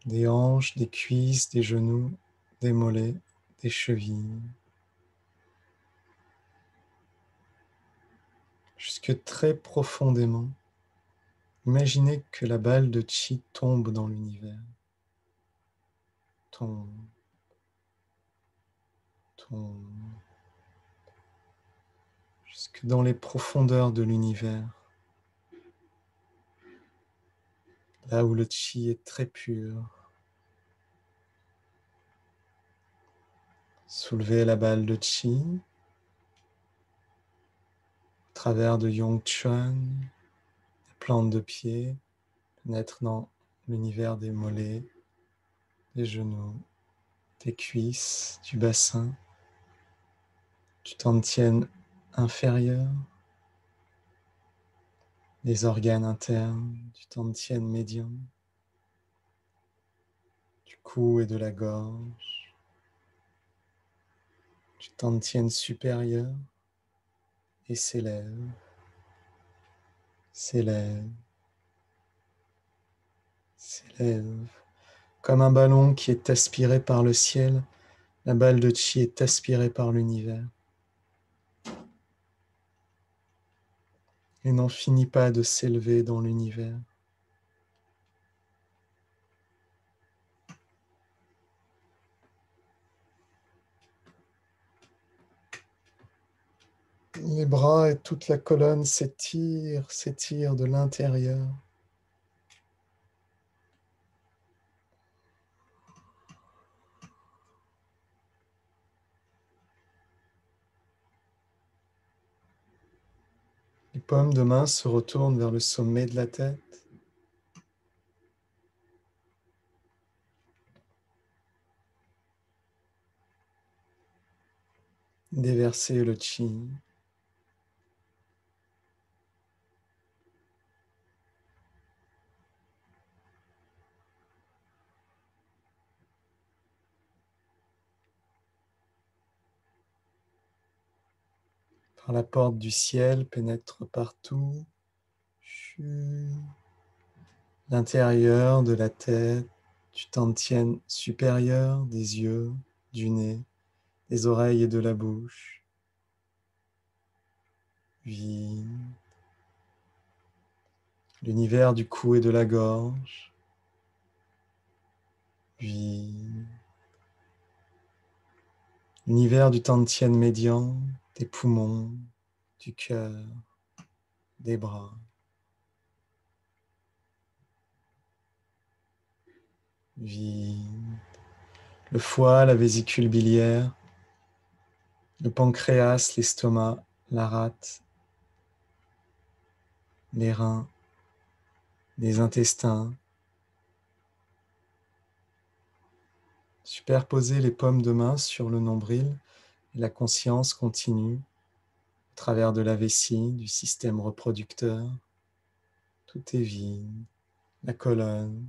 des hanches, des cuisses, des genoux, des mollets, des chevilles. Jusque très profondément, imaginez que la balle de chi tombe dans l'univers. Tombe, tombe. Jusque dans les profondeurs de l'univers, là où le chi est très pur. Soulevez la balle de chi, au travers de Yong-chun, la plante de pied, pénètre dans l'univers des mollets, des genoux, des cuisses, du bassin, du tantième inférieur, des organes internes, du tantième médian, du cou et de la gorge, du tantième supérieur et s'élève, s'élève, s'élève. Comme un ballon qui est aspiré par le ciel, la balle de chi est aspirée par l'univers. Et n'en finit pas de s'élever dans l'univers. Les bras et toute la colonne s'étirent de l'intérieur. Les paumes de main se retournent vers le sommet de la tête. Déversez le chi. Par la porte du ciel pénètre partout, l'intérieur de la tête, du tantième supérieur, des yeux, du nez, des oreilles et de la bouche. Vide. L'univers du cou et de la gorge. Vide. L'univers du tantième médian. Des poumons, du cœur, des bras. vide. Le foie, la vésicule biliaire, le pancréas, l'estomac, la rate, les reins, les intestins. Superposer les paumes de main sur le nombril et la conscience continue au travers de la vessie, du système reproducteur. Tout est vide, la colonne,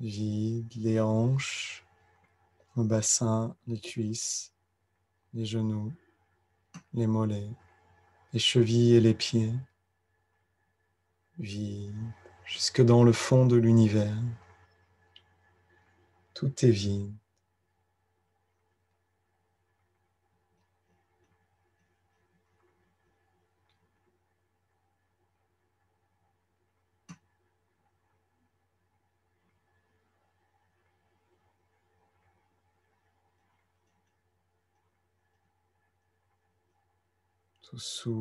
vide, les hanches, le bassin, les cuisses, les genoux, les mollets, les chevilles et les pieds, vide, jusque dans le fond de l'univers. Tout est vide. Tout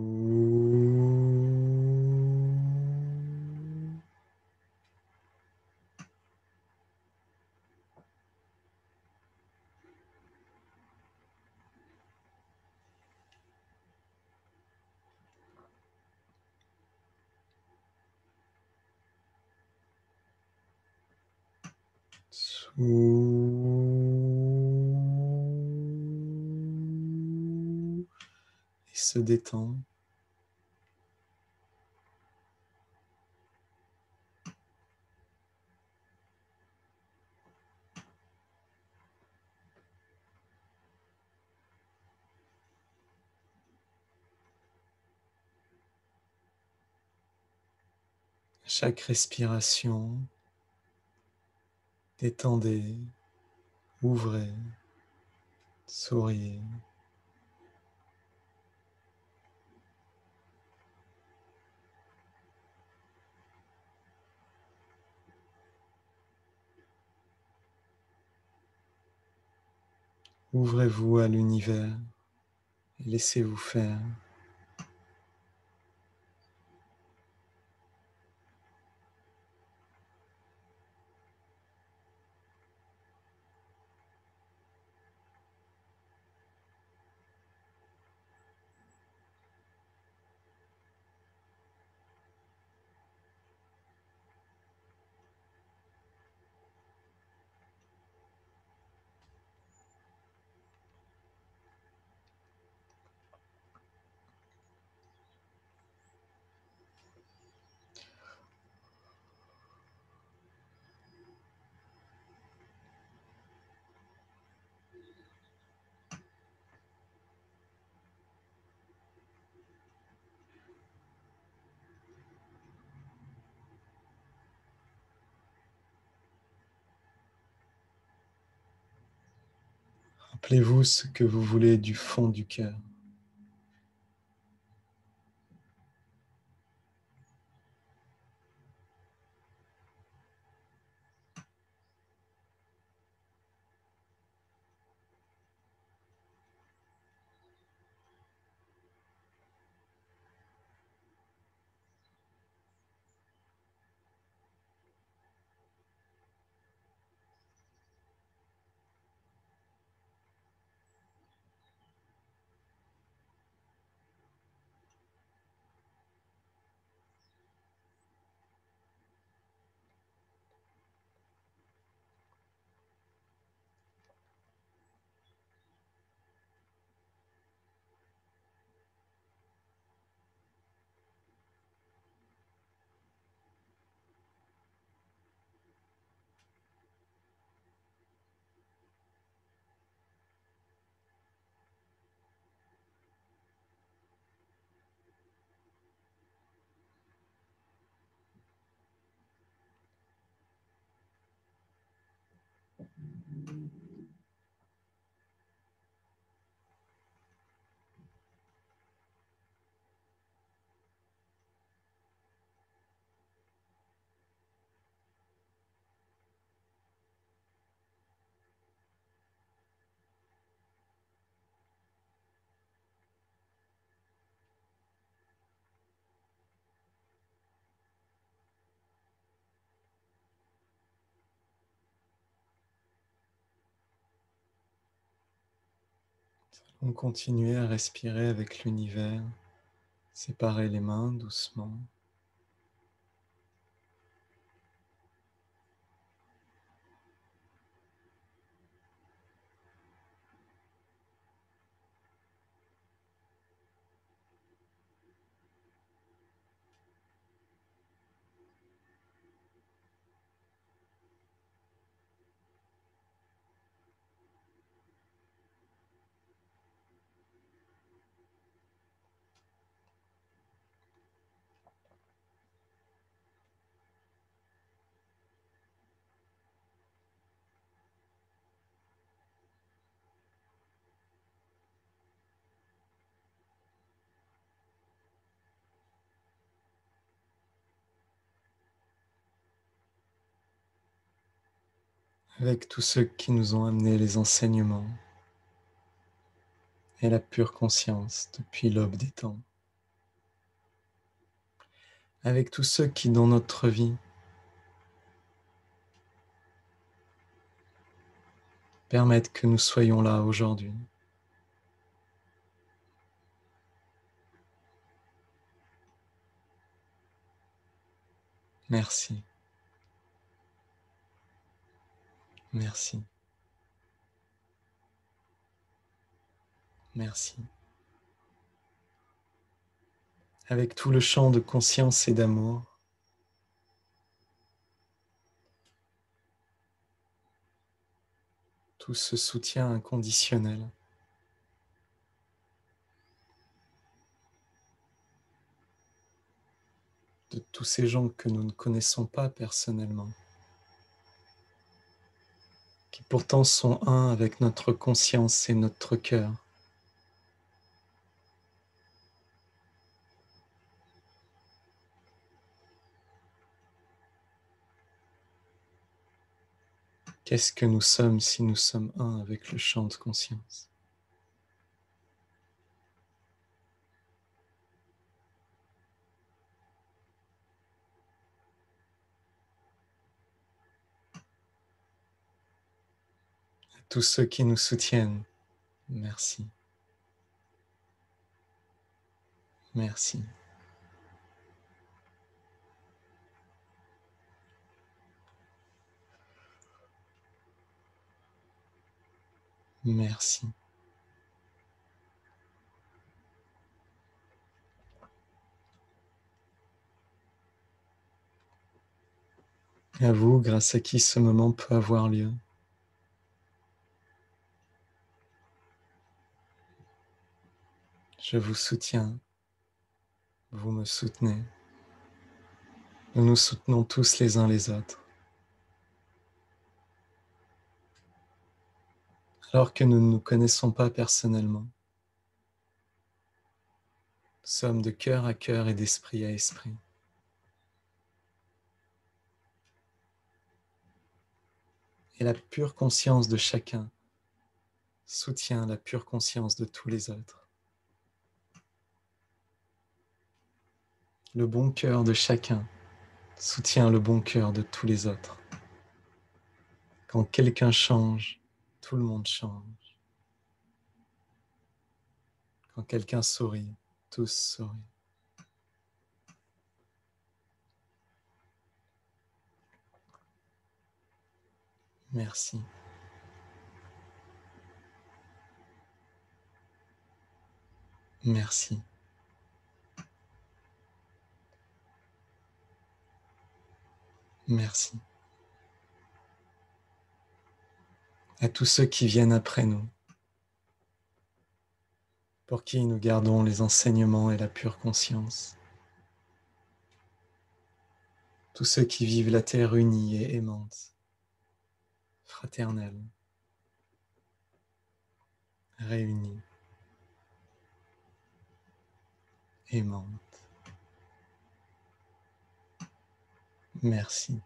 et se détend. À chaque respiration, détendez, ouvrez, souriez. Ouvrez-vous à l'univers et laissez-vous faire. Rappelez-vous ce que vous voulez du fond du cœur. On continue à respirer avec l'univers. Séparer les mains doucement. Avec tous ceux qui nous ont amené les enseignements et la pure conscience depuis l'aube des temps. Avec tous ceux qui, dans notre vie, permettent que nous soyons là aujourd'hui. Merci. Merci. Merci. Avec tout le champ de conscience et d'amour, tout ce soutien inconditionnel, de tous ces gens que nous ne connaissons pas personnellement, qui pourtant sont un avec notre conscience et notre cœur. Qu'est-ce que nous sommes si nous sommes un avec le champ de conscience ? Tous ceux qui nous soutiennent, merci. Merci. Merci. À vous, grâce à qui ce moment peut avoir lieu. Je vous soutiens, vous me soutenez, nous nous soutenons tous les uns les autres. Alors que nous ne nous connaissons pas personnellement, nous sommes de cœur à cœur et d'esprit à esprit. Et la pure conscience de chacun soutient la pure conscience de tous les autres. Le bon cœur de chacun soutient le bon cœur de tous les autres. Quand quelqu'un change, tout le monde change. Quand quelqu'un sourit, tous sourient. Merci. Merci. Merci. À tous ceux qui viennent après nous, pour qui nous gardons les enseignements et la pure conscience. Tous ceux qui vivent la terre unie et aimante, fraternelle, réunie, aimante. Merci.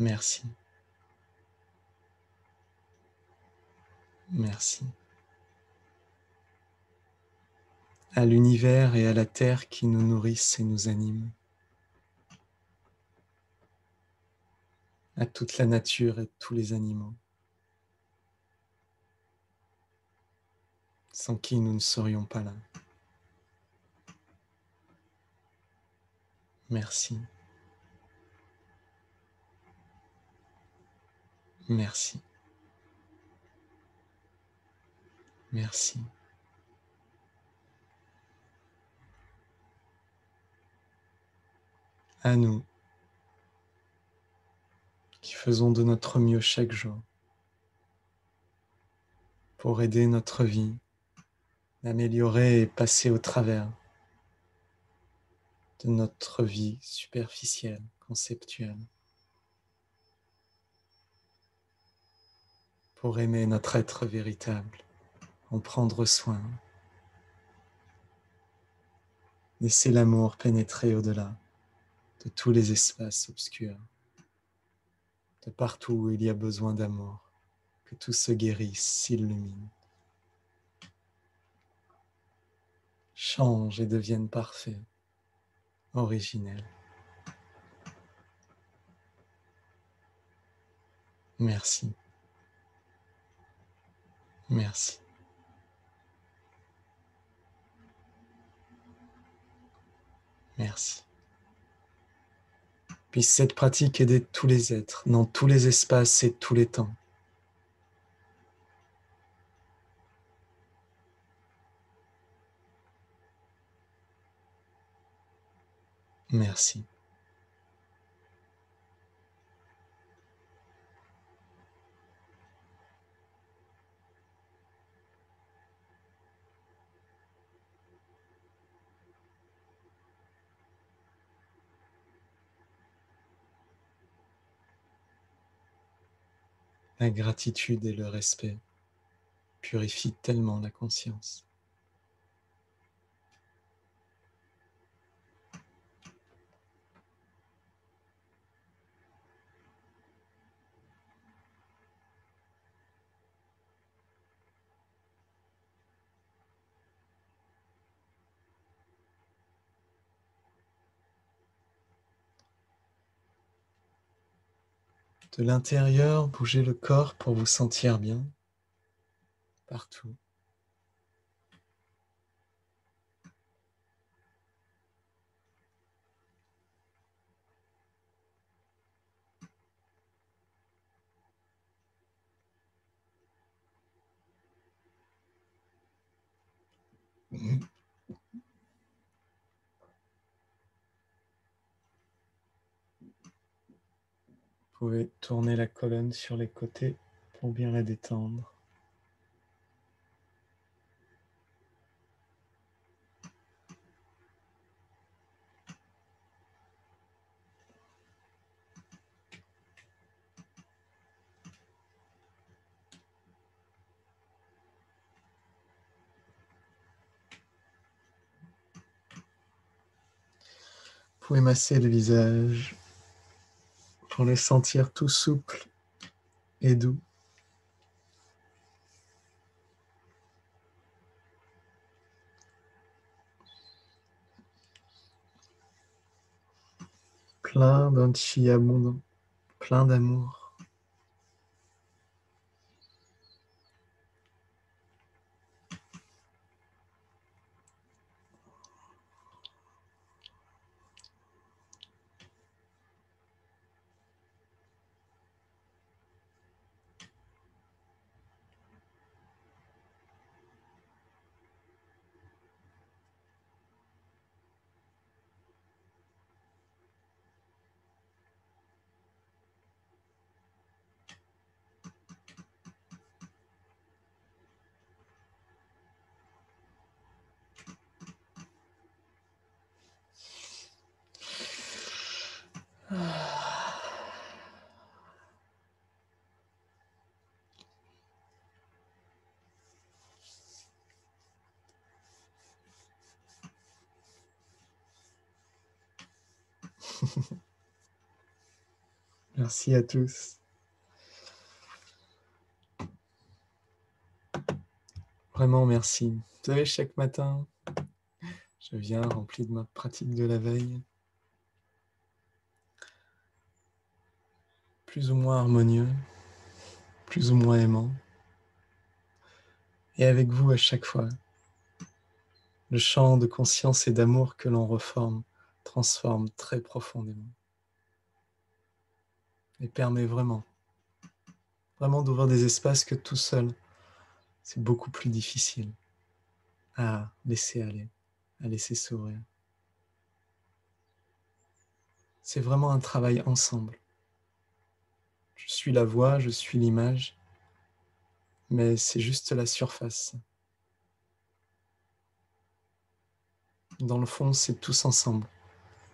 Merci. Merci. À l'univers et à la terre qui nous nourrissent et nous animent. À toute la nature et tous les animaux. sans qui nous ne serions pas là. Merci. Merci. Merci. À nous, qui faisons de notre mieux chaque jour pour aider notre vie, l'améliorer et passer au travers de notre vie superficielle, conceptuelle, pour aimer notre être véritable, en prendre soin, laisser l'amour pénétrer au-delà de tous les espaces obscurs, de partout où il y a besoin d'amour, que tout se guérisse, s'illumine, change et devienne parfait, originel. Merci. Merci. Merci. Puisse cette pratique aider tous les êtres, dans tous les espaces et tous les temps. Merci. La gratitude et le respect purifient tellement la conscience. De l'intérieur, bougez le corps pour vous sentir bien, partout. Vous pouvez tourner la colonne sur les côtés pour bien la détendre. Vous pouvez masser le visage pour le sentir tout souple et doux. Plein d'un chi abondant, plein d'amour. Merci à tous. Vraiment merci. Vous savez, chaque matin, je viens rempli de ma pratique de la veille, plus ou moins harmonieux, plus ou moins aimant, et avec vous à chaque fois. Le champ de conscience et d'amour que l'on reforme, transforme très profondément. Et permet vraiment d'ouvrir des espaces que tout seul, c'est beaucoup plus difficile à laisser aller, à laisser s'ouvrir. C'est vraiment un travail ensemble. Je suis la voix, je suis l'image, mais c'est juste la surface. Dans le fond, c'est tous ensemble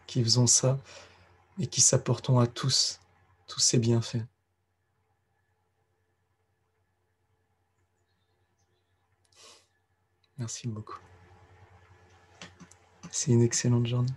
qui faisons ça et qui s'apportons à tous, tous ces bienfaits. Merci beaucoup. C'est une excellente journée.